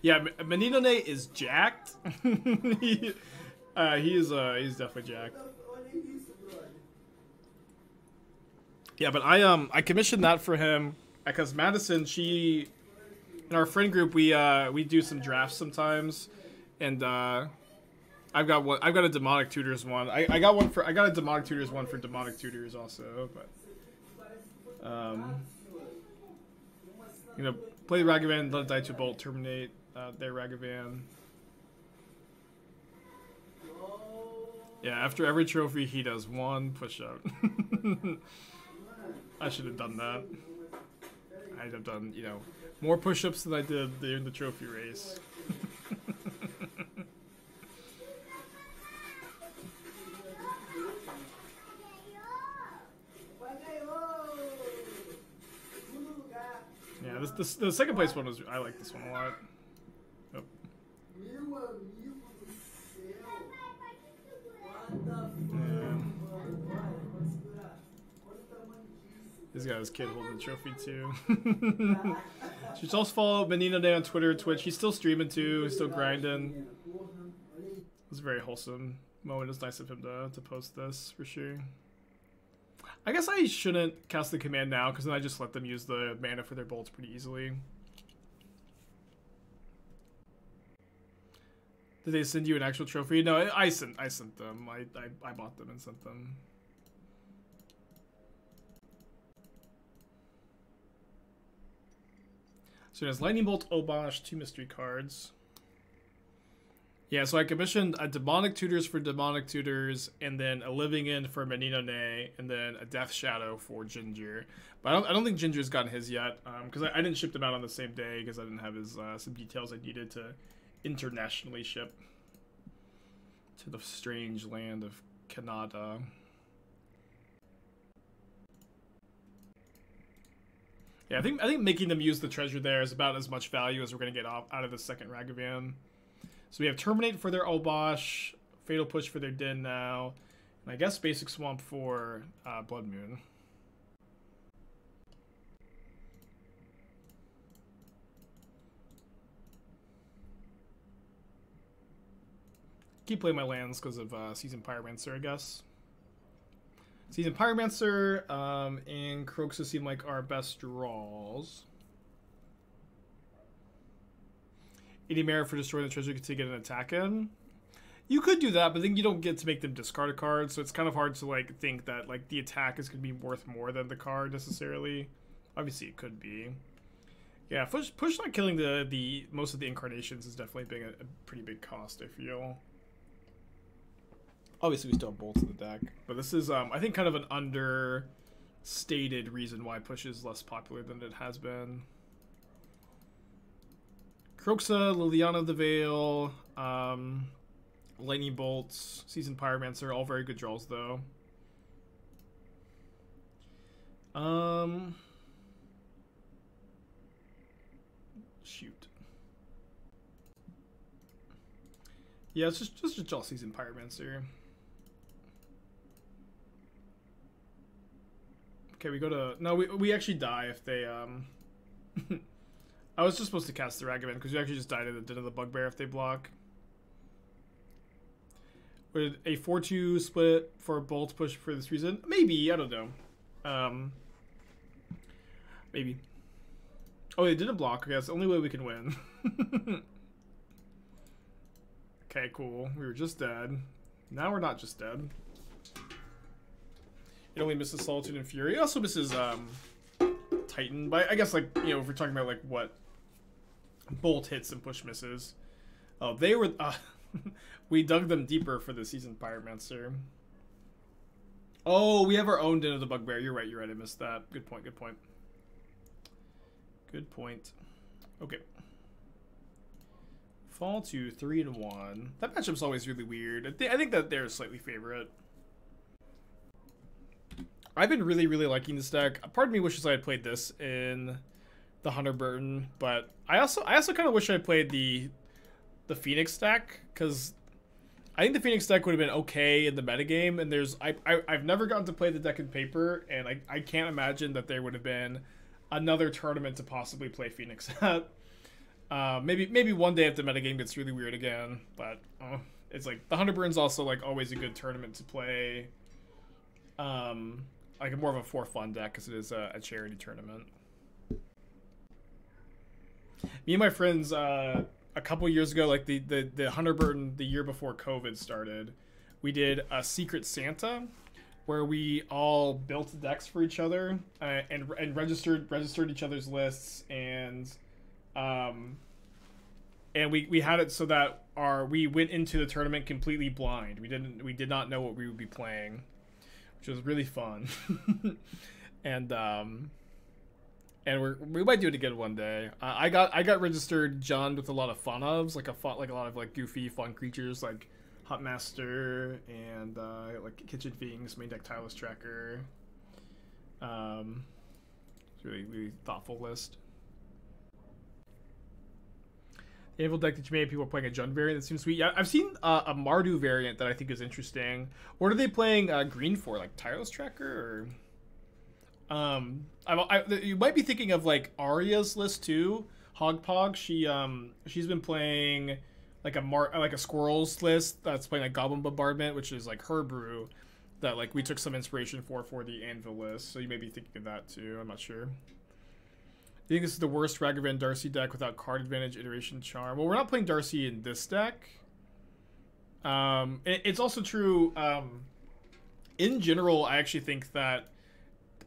Yeah, Menino Day is jacked. He's definitely jacked. Yeah, but I commissioned that for him because Madison, she, in our friend group, we do some drafts sometimes, and I've got one. I've got a Demonic Tutors one. I got a Demonic Tutors one for Demonic Tutors also. But you know, play Ragavan, let it die to a bolt, terminate their Ragavan. Yeah, after every trophy, he does one push up. I should have done that. I'd have done, you know, more push-ups than I did in the trophy race. Yeah, this the second place one was. I like this one a lot. Oh. He's got his kid holding the trophy too. Just also follow Menino Day on Twitter, Twitch. He's still streaming too. He's still grinding. It was a very wholesome moment. It's nice of him to post this for sure. I guess I shouldn't cast the command now because then I just let them use the mana for their bolts pretty easily. Did they send you an actual trophy? No, I sent them. I bought them and sent them. So it has Lightning Bolt, Obosh, 2 mystery cards. Yeah, so I commissioned a Demonic Tutors for Demonic Tutors, and then a Living End for Menino Day, and then a Death Shadow for Ginger. But I don't think Ginger's gotten his yet, because I didn't ship them out on the same day, because I didn't have his some details I needed to internationally ship to the strange land of Canada. Yeah, I think making them use the treasure there is about as much value as we're going to get out of the second Ragavan. So we have Terminate for their Obosh, Fatal Push for their Den now, and I guess Basic Swamp for Blood Moon. Keep playing my lands because of Seasoned Pyromancer, I guess. Seasoned Pyromancer and Kroxa seem like our best draws. Any merit for destroying the treasure to get an attack in? You could do that, but then you don't get to make them discard a card, so it's kind of hard to like think that like the attack is going to be worth more than the card necessarily. Obviously, it could be. Yeah, push not killing the most of the incarnations is definitely being a pretty big cost, I feel. Obviously, we still have bolts in the deck, but this is, I think, kind of an understated reason why push is less popular than it has been. Kroxa, Liliana of the Veil, Lightning Bolts, Seasoned Pyromancer, all very good draws, though. Shoot. Yeah, it's just all Seasoned Pyromancer. Okay, we go to... No, we actually die if they, I was just supposed to cast the Ragavan, because we actually just died in the Den of the Bugbear if they block. Would a 4-2 split for a bolt push for this reason? Maybe, I don't know. Maybe. Oh, they didn't block. Okay, that's the only way we can win. Okay, cool. We were just dead. Now we're not just dead. It only misses Solitude and Fury. It also misses Titan. But I guess, like, you know, if we're talking about, like, what Bolt hits and Push misses. Oh, they were... we dug them deeper for the Seasoned Pyromancer. Oh, we have our own Den of the Bugbear. You're right, you're right. I missed that. Good point, good point. Good point. Okay. Fall to 3-1. That matchup's always really weird. I think that they're slightly favorite. I've been really, really liking this deck. Part of me wishes I had played this in the Hunter Burton, but I also kind of wish I had played the Phoenix deck, because I think the Phoenix deck would have been okay in the metagame, and there's I've never gotten to play the deck in paper, and I can't imagine that there would have been another tournament to possibly play Phoenix at. Maybe one day if the metagame gets really weird again, but it's like the Hunterburn's also like always a good tournament to play. Like more of a for fun deck because it is a charity tournament. Me and my friends a couple years ago, like the Hunter Burton the year before COVID started, we did a Secret Santa where we all built decks for each other and registered each other's lists, and we had it so that we went into the tournament completely blind. We did not know what we would be playing, which was really fun. And we might do it again one day. I got registered John with a lot of fun ofs, like a lot of goofy fun creatures like Hutmaster and like Kitchen Things, main deck Tylus Tracker. It's a really, really thoughtful list. The Anvil deck that you made, people are playing a Jund variant. That seems sweet. Yeah, I've seen a Mardu variant that I think is interesting. What are they playing green for? Like Tylus Tracker? Or... you might be thinking of like Arya's list too. Hogpog. She's been playing like a Squirrel's list that's playing like Goblin Bombardment, which is like her brew that like we took some inspiration for the Anvil list. So you may be thinking of that too. I'm not sure. Do you think this is the worst Ragavan Darcy deck without card advantage, iteration, charm? Well, we're not playing Darcy in this deck. It's also true. In general, I actually think that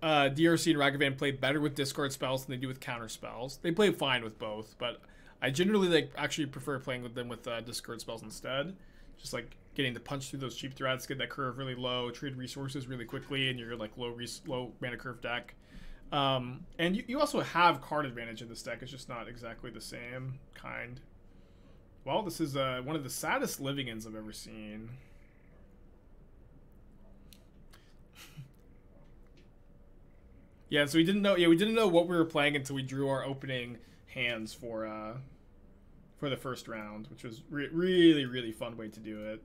DRC and Ragavan play better with discard spells than they do with counter spells. They play fine with both, but I generally like actually prefer playing with them with discard spells instead. Just like getting to punch through those cheap threats, get that curve really low, trade resources really quickly, and you're like low mana curve deck. And you also have card advantage in this deck. It's just not exactly the same kind. Well, this is one of the saddest Living Ends I've ever seen. Yeah, so we didn't know what we were playing until we drew our opening hands for the first round, which was really fun way to do it.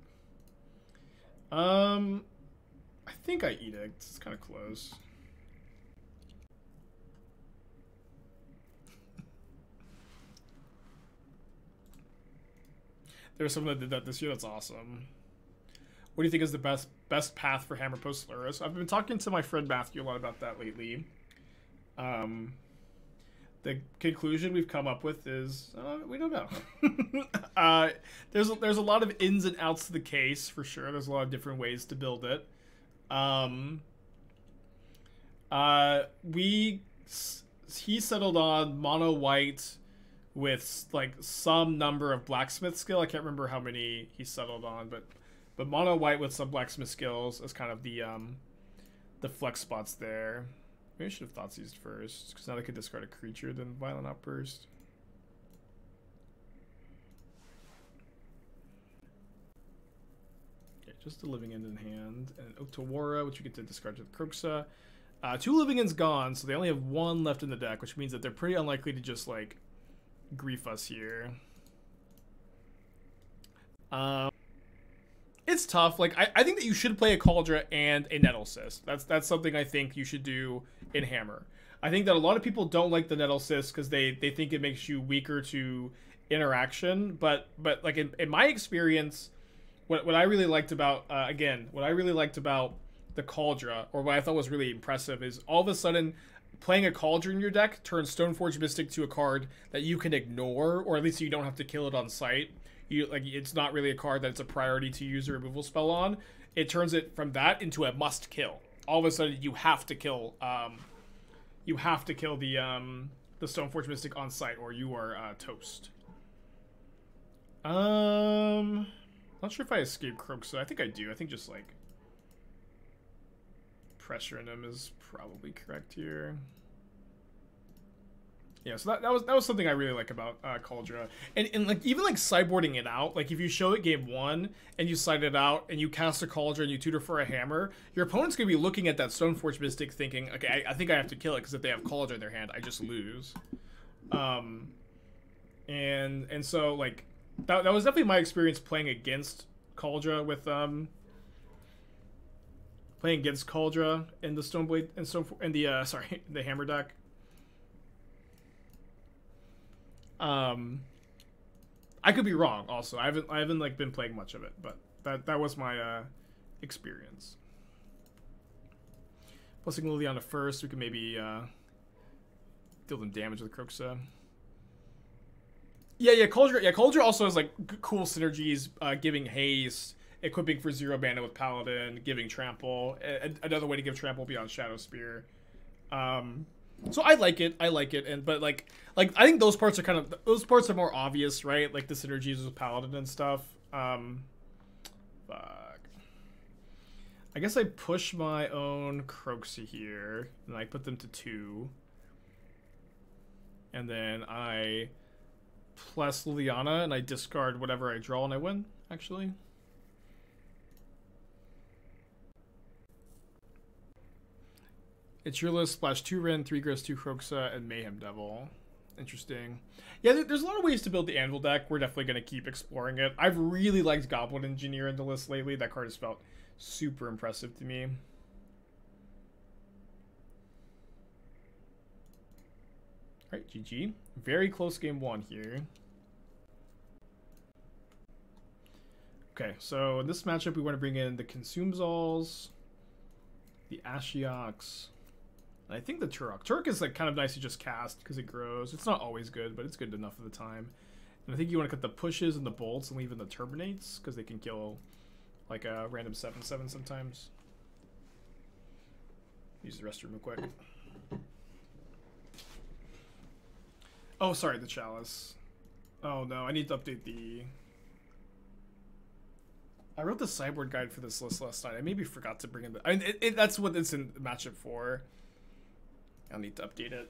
I think I Edict. It's kind of close. There was someone that did that this year. That's awesome. What do you think is the best path for Hammer post Lurrus? I've been talking to my friend Matthew a lot about that lately. The conclusion we've come up with is we don't know. There's a lot of ins and outs to the case for sure. There's a lot of different ways to build it. He settled on mono white with like some number of blacksmith skill. I can't remember how many he settled on, but mono white with some blacksmith skills as kind of the flex spots there. Maybe I should have thought seized first, because now they could discard a creature, then Violent Outburst. Okay, just a Living End in hand, and Otawara, which you get to discard with Kroxa. 2 Living Ends gone, so they only have 1 left in the deck, which means that they're pretty unlikely to just like grief us here. It's tough. Like I think that you should play a Cauldra and a Nettle Cyst. That's something I think you should do in Hammer. I think that a lot of people don't like the Nettle Cyst because they think it makes you weaker to interaction. But like in my experience, what I really liked about the Cauldra, or what I thought was really impressive, is all of a sudden playing a Cauldron in your deck turns Stoneforge Mystic to a card that you can ignore, or at least you don't have to kill it on sight. You like it's not really a card that's a priority to use a removal spell on. It turns it from that into a must kill. all of a sudden you have to kill the Stoneforge Mystic on site, or you are toast. Not sure if I escape Kroxa. I think I do. I think just like pressuring him is probably correct here. Yeah, so that was something I really like about Cauldra, and like even like sideboarding it out. Like if you show it game one and you side it out and you cast a Cauldra and you tutor for a hammer, your opponent's gonna be looking at that Stoneforge Mystic thinking, okay, I think I have to kill it because if they have Cauldra in their hand, I just lose. And so like that was definitely my experience playing against Cauldra with playing against Cauldra in the Stoneblade and the Hammer deck. I could be wrong also. I haven't like been playing much of it, but that was my experience. Plus Liliana first, we can maybe deal them damage with Kroxa. Yeah, Cauldra also has like cool synergies, giving haste, equipping for 0 mana with Paladin, giving trample, another way to give trample beyond Shadow Spear. So I like it, but like I think those parts are kind of, those parts are more obvious, right? Like the synergies with Paladin and stuff. Fuck. I guess I push my own Kroxa here, and I put them to 2. And then I plus Liliana, and I discard whatever I draw, and I win, actually. It's your list, splash 2 Rin, 3 Gris, 2 Kroxa, and Mayhem Devil. Interesting. Yeah, there's a lot of ways to build the Anvil deck. We're definitely going to keep exploring it. I've really liked Goblin Engineer in the list lately. That card has felt super impressive to me. Alright, GG. Very close game 1 here. Okay, so in this matchup, we want to bring in the Consumes Alls, the Ashiok's, I think the Tourach. Tourach is like kind of nice to just cast because it grows. It's not always good, but it's good enough of the time. And I think you want to cut the pushes and the bolts and leave in the terminates because they can kill like a random 7/7 sometimes. Use the restroom real quick. Oh, sorry, the chalice. Oh no, I need to update the. I wrote the sideboard guide for this list last night. I maybe forgot to bring in the. I mean, that's what it's in the matchup for. I'll need to update it.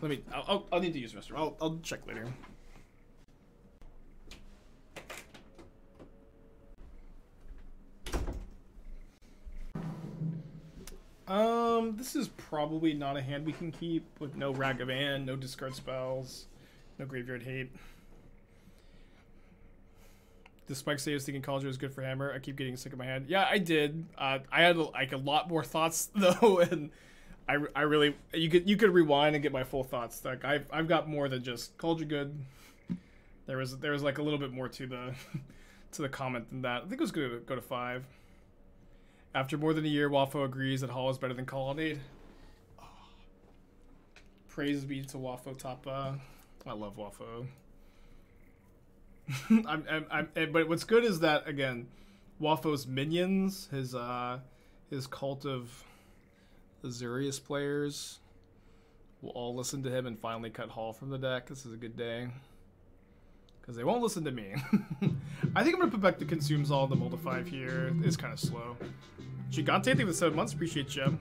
Let me. I'll need to use the restroom. I'll check later. This is probably not a hand we can keep with no Ragavan, no discard spells, no graveyard hate. The spike save is thinking Cauldra is good for hammer. I keep getting sick of my hand. Yeah, I did. I had like a lot more thoughts though, and. I really, you could rewind and get my full thoughts. Like I've got more than just Cauldra good. There was like a little bit more to the comment than that. I think it was going to go to 5. After more than a year, Wafo agrees that Hall is better than Colonnade. Oh. Praise be to Wafo Tapa. I love Wafo. But what's good is that again, Wafo's minions, his cult of Azurius players will all listen to him and finally cut Hall from the deck. This is a good day. Because they won't listen to me. I think I'm going to put back the Consumes All in the Mold of 5 here. It's kind of slow. Gigante, I think, with 7 months. Appreciate you.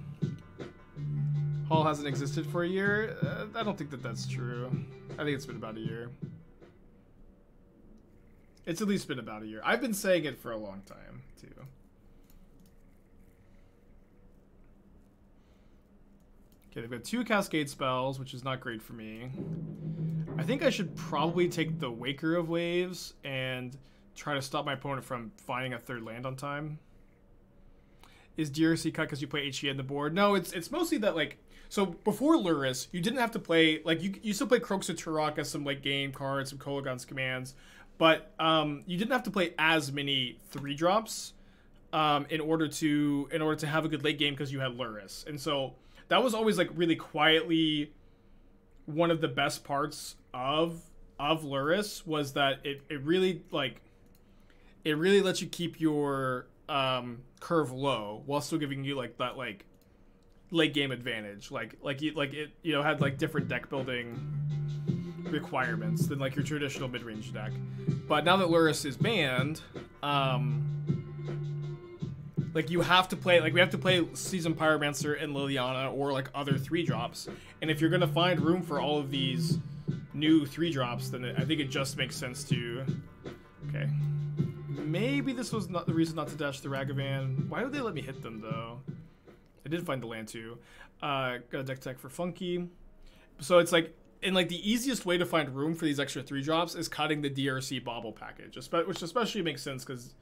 Hall hasn't existed for a year. I don't think that that's true. I think it's been about a year. It's at least been about a year. I've been saying it for a long time, too. Okay, they've got 2 Cascade spells, which is not great for me. I think I should probably take the Waker of Waves and try to stop my opponent from finding a 3rd land on time. Is DRC cut because you play HG on the board? No, it's mostly that, like... So, before Lurrus, you didn't have to play... Like, you still play Kroxa, Tourach, some, like, game cards, some Kolaghan's Commands. But you didn't have to play as many 3-drops in order to have a good late game because you had Lurrus. And so... That was always like really quietly one of the best parts of Lurrus was that it really lets you keep your curve low while still giving you like that like late game advantage. Like it, you know, had like different deck building requirements than like your traditional mid range deck. But now that Lurrus is banned, like you have to play, like we have to play Seasoned Pyromancer and Liliana or like other 3-drops. And if you're gonna find room for all of these new 3-drops, then I think it just makes sense to. Okay, maybe this was not the reason not to dash the Ragavan. Why would they let me hit them though? I did find the land too. Got a deck tech for Funky. So it's like, and like the easiest way to find room for these extra 3-drops is cutting the DRC bobble package, which especially makes sense because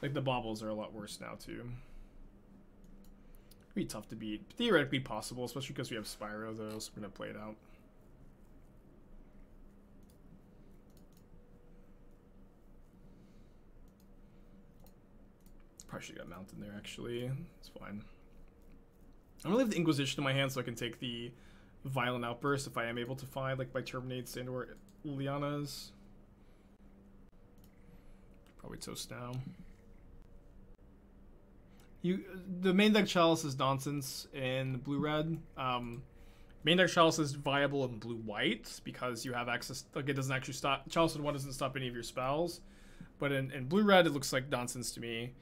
like the bobbles are a lot worse now too. It'd be tough to beat, but theoretically possible, especially because we have Spyro though, so we're gonna play it out. I should have got Mountain there, actually. It's fine. I'm gonna leave the Inquisition in my hand so I can take the Violent Outburst if I am able to find, like, my Terminates and or Lilianas. Probably toast now. The main deck Chalice is nonsense in blue-red. Main deck Chalice is viable in blue-white because you have access... Like, it doesn't actually stop... Chalice in 1 doesn't stop any of your spells. But in blue-red, it looks like nonsense to me.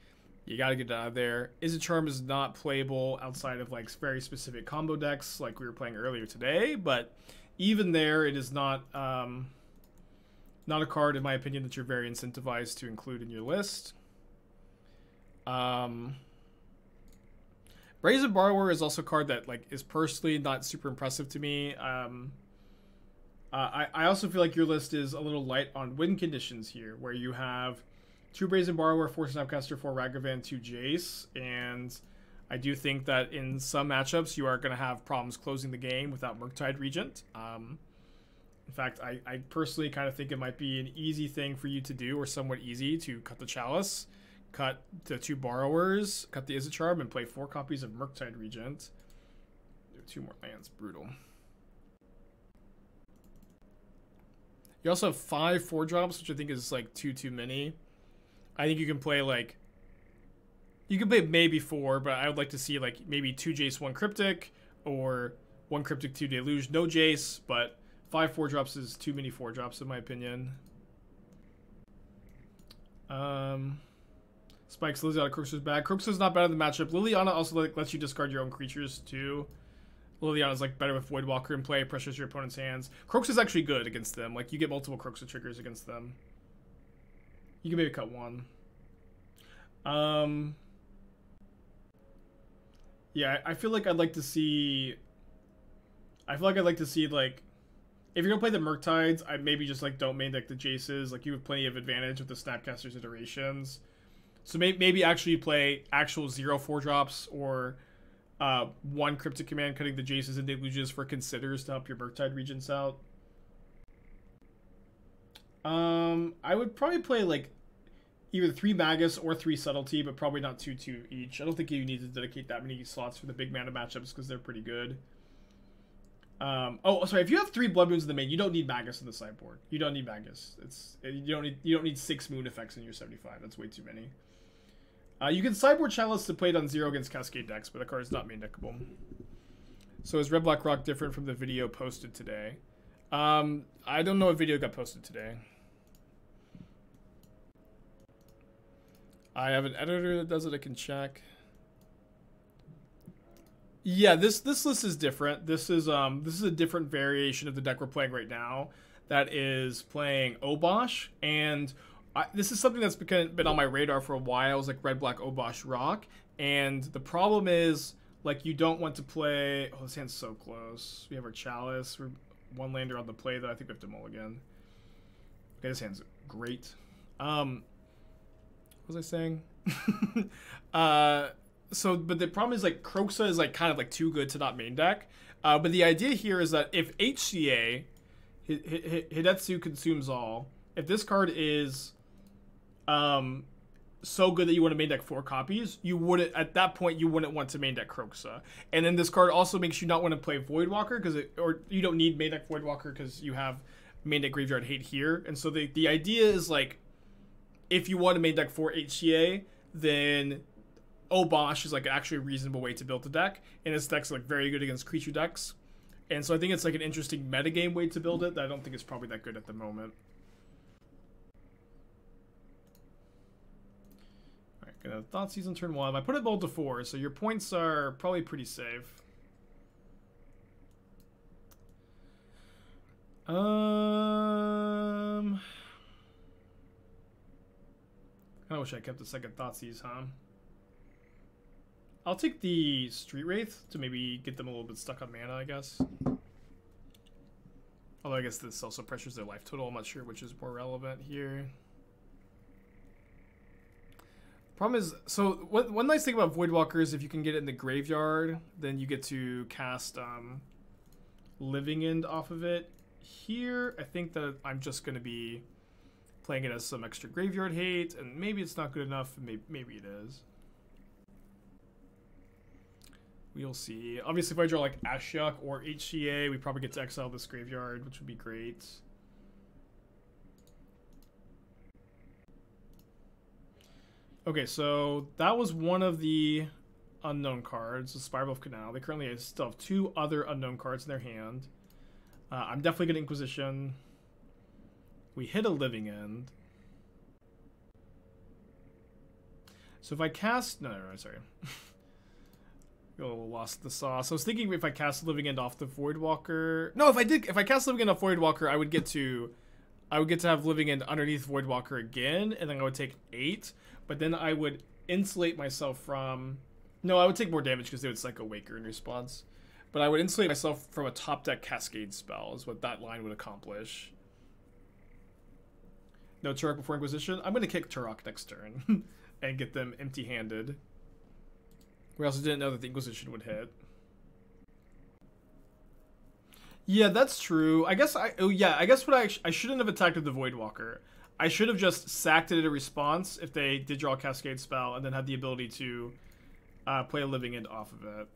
You gotta get out of there. Izzet Charm is not playable outside of like very specific combo decks like we were playing earlier today, but even there it is not not a card in my opinion that you're very incentivized to include in your list. Brazen Borrower is also a card that like is personally not super impressive to me. I also feel like your list is a little light on win conditions here, where you have 2 Brazen Borrower, 4 Snapcaster, 4 Ragavan, 2 Jace, and I do think that in some matchups you are going to have problems closing the game without Murktide Regent. In fact, I personally kind of think it might be an easy thing for you to do, or somewhat easy, to cut the Chalice, cut the 2 Borrowers, cut the Izzet Charm, and play 4 copies of Murktide Regent. 2 more lands, brutal. You also have 5 4-drops, which I think is like too many. I think you can play like, you can play maybe 4, but I would like to see like maybe 2 Jace, 1 Cryptic, or 1 Cryptic, 2 Deluge, no Jace, but 5 4-drops is too many 4-drops in my opinion. Spikes Liliana out of Kroxa's bag. Kroxa's not bad in the matchup. Liliana also like lets you discard your own creatures too. Liliana's like better with Voidwalker in play, pressures your opponent's hands. Kroxa's actually good against them. Like you get multiple Kroxa triggers against them. You can maybe cut 1. Yeah, I feel like I'd like to see... I feel like I'd like to see, like... If you're going to play the Murktides, I maybe just, like, don't main deck the Jaces. Like, you have plenty of advantage with the Snapcaster's iterations. So maybe actually play actual 0 4-drops or 1 Cryptic Command, cutting the Jaces and Deluges for Considers to help your Murktide Regents out. I would probably play like either 3 Magus or 3 Subtlety, but probably not 2/2 each. I don't think you need to dedicate that many slots for the big mana matchups because they're pretty good. Oh, sorry. If you have 3 Blood Moons in the main, you don't need Magus in the sideboard. You don't need Magus. You don't need 6 Moon effects in your 75. That's way too many. You can sideboard Chalice to play it on 0 against Cascade decks, but the card is not main deckable. So is Red Black Rock different from the video posted today? I don't know what video got posted today. I have an editor that does it. I can check. Yeah, this list is different. This is a different variation of the deck we're playing right now. That is playing Obosh, and this is something that's been on my radar for a while. It's like Red Black Obosh Rock, and the problem is like you don't want to play. Oh, this hand's so close. We have our Chalice. We're 1 lander on the play though. I think we have to mulligan. Okay, this hand's great. What was I saying? But the problem is like Kroxa is like kind of like too good to not main deck. But the idea here is that if HCA, Hidetsugu Consumes All, if this card is so good that you want to main deck 4 copies, you wouldn't, at that point, you wouldn't want to main deck Kroxa. And then this card also makes you not want to play Voidwalker, or you don't need main deck Voidwalker because you have main deck Graveyard Hate here. And so the idea is like, if you want to main deck 4 HCA, then Obosh is like actually a reasonable way to build the deck, and his deck's like very good against creature decks. And so I think it's like an interesting metagame way to build it that I don't think it's probably that good at the moment. Alright, gonna Thoughtseize on turn one. I put it bold to 4, so your points are probably pretty safe. I wish I kept the second Thoughtseize, huh? I'll take the Street Wraith to maybe get them a little bit stuck on mana, I guess. Although I guess this also pressures their life total. I'm not sure which is more relevant here. Problem is, so one nice thing about Voidwalker is if you can get it in the graveyard, then you get to cast Living End off of it. Here, I think that I'm just going to be playing it as some extra graveyard hate, and maybe it's not good enough, maybe it is. We'll see. Obviously, if I draw like Ashiok or HCA, we probably get to exile this graveyard, which would be great. Okay, so that was one of the unknown cards, the Spiral of Canal. They currently still have two other unknown cards in their hand. I'm definitely going to Inquisition. We hit a Living End. So if I cast... No, sorry. Oh, lost the sauce. I was thinking if I cast Living End off the Voidwalker. No, if I cast Living End off Voidwalker, I would get to have Living End underneath Voidwalker again, and then I would take 8, but then I would insulate myself from... No, I would take more damage because they would Psycho Waker in response. But I would insulate myself from a top deck Cascade spell is what that line would accomplish. No Tourach before Inquisition. I'm going to kick Tourach next turn and get them empty-handed. We also didn't know that the Inquisition would hit. Yeah, that's true. I guess I shouldn't have attacked with the Voidwalker. I should have just sacked it in a response if they did draw a Cascade spell and then had the ability to play a Living End off of it.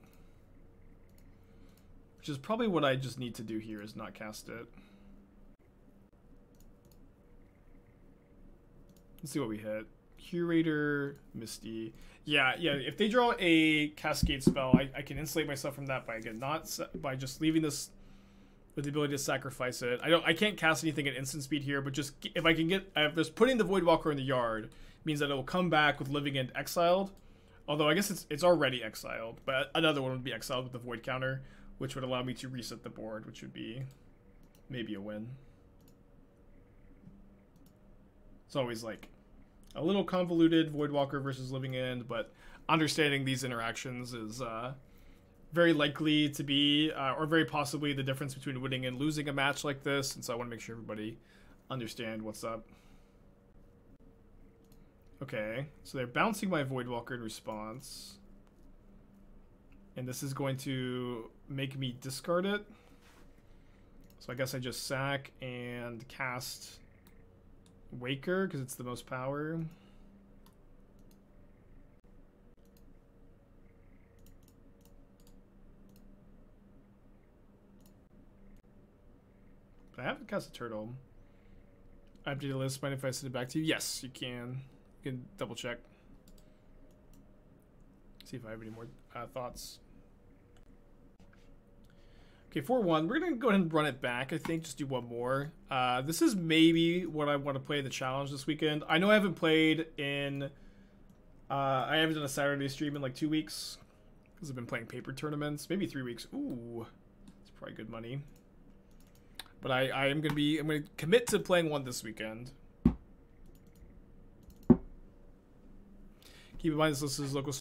Which is probably what I just need to do here is not cast it. Let's see what we hit. Curator, Misty. Yeah, if they draw a Cascade spell, I can insulate myself from that by just leaving this with the ability to sacrifice it. I can't cast anything at instant speed here, but just if putting the Voidwalker in the yard means that it will come back with Living End exiled. Although I guess it's already exiled, but another one would be exiled with the Void counter, which would allow me to reset the board, which would be maybe a win. It's always like a little convoluted, Voidwalker versus Living End, but understanding these interactions is very likely to be, or very possibly, the difference between winning and losing a match like this, and so I want to make sure everybody understand what's up. Okay, so they're bouncing my Voidwalker in response. And this is going to make me discard it. So I guess I just sack and cast Waker because it's the most power. But I haven't cast a turtle. I have to do the list. Mind if I send it back to you? Yes, you can. You can double check. See if I have any more thoughts. Okay, 4-1. We're going to go ahead and run it back, I think. Just do one more. This is maybe what I want to play in the challenge this weekend. I know I haven't played in... I haven't done a Saturday stream in like 2 weeks. Because I've been playing paper tournaments. Maybe 3 weeks. Ooh. It's probably good money. But I'm going to commit to playing one this weekend. Keep in mind this list is local...